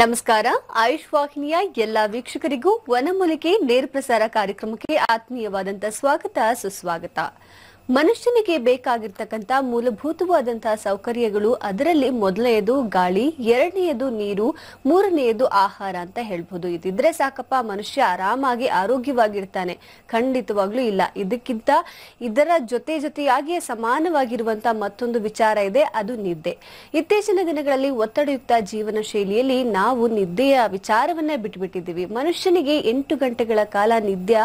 ನಮಸ್ಕಾರ ಆಯುಷ್ ವಾಹಿನಿಯ ಎಲ್ಲ ವೀಕ್ಷಕರಿಗೂ ವನಮೂಲಿಕೆ ನೇರ ಪ್ರಸಾರ ಕಾರ್ಯಕ್ರಮಕ್ಕೆ ಆತ್ಮೀಯವಾದಂತ ಸ್ವಾಗತ ಸುಸ್ವಾಗತ. ಮನುಷ್ಯನಿಗೆ ಬೇಕಾಗಿರತಕ್ಕಂತ ಮೂಲಭೂತವಾದಂತ ಸೌಕರ್ಯಗಳು ಅದರಲ್ಲಿ ಮೊದಲನೆಯದು ಗಾಳಿ, ಎರಡನೆಯದು ನೀರು, ಮೂರನೆಯದು ಆಹಾರ ಅಂತ ಹೇಳಬಹುದು. ಇದಿದ್ರೆ ಸಾಕಪ್ಪ ಮನುಷ್ಯ ಆರಾಮಾಗಿ ಆರೋಗ್ಯವಾಗಿರ್ತಾನೆ? ಖಂಡಿತವಾಗ್ಲೂ ಇಲ್ಲ. ಇದಕ್ಕಿಂತ ಇದರ ಜೊತೆಯಾಗಿ ಸಮಾನವಾಗಿರುವಂತ ಮತ್ತೊಂದು ವಿಚಾರ ಇದೆ, ಅದು ನಿದ್ದೆ. ಇತ್ತೀಚಿನ ದಿನಗಳಲ್ಲಿ ಒತ್ತಡಯುಕ್ತ ಜೀವನ ಶೈಲಿಯಲ್ಲಿ ನಾವು ನಿದ್ದೆಯ ವಿಚಾರವನ್ನ ಬಿಟ್ಟುಬಿಟ್ಟಿದ್ದೀವಿ. ಮನುಷ್ಯನಿಗೆ 8 ಗಂಟೆಗಳ ಕಾಲ ನಿದ್ದೆ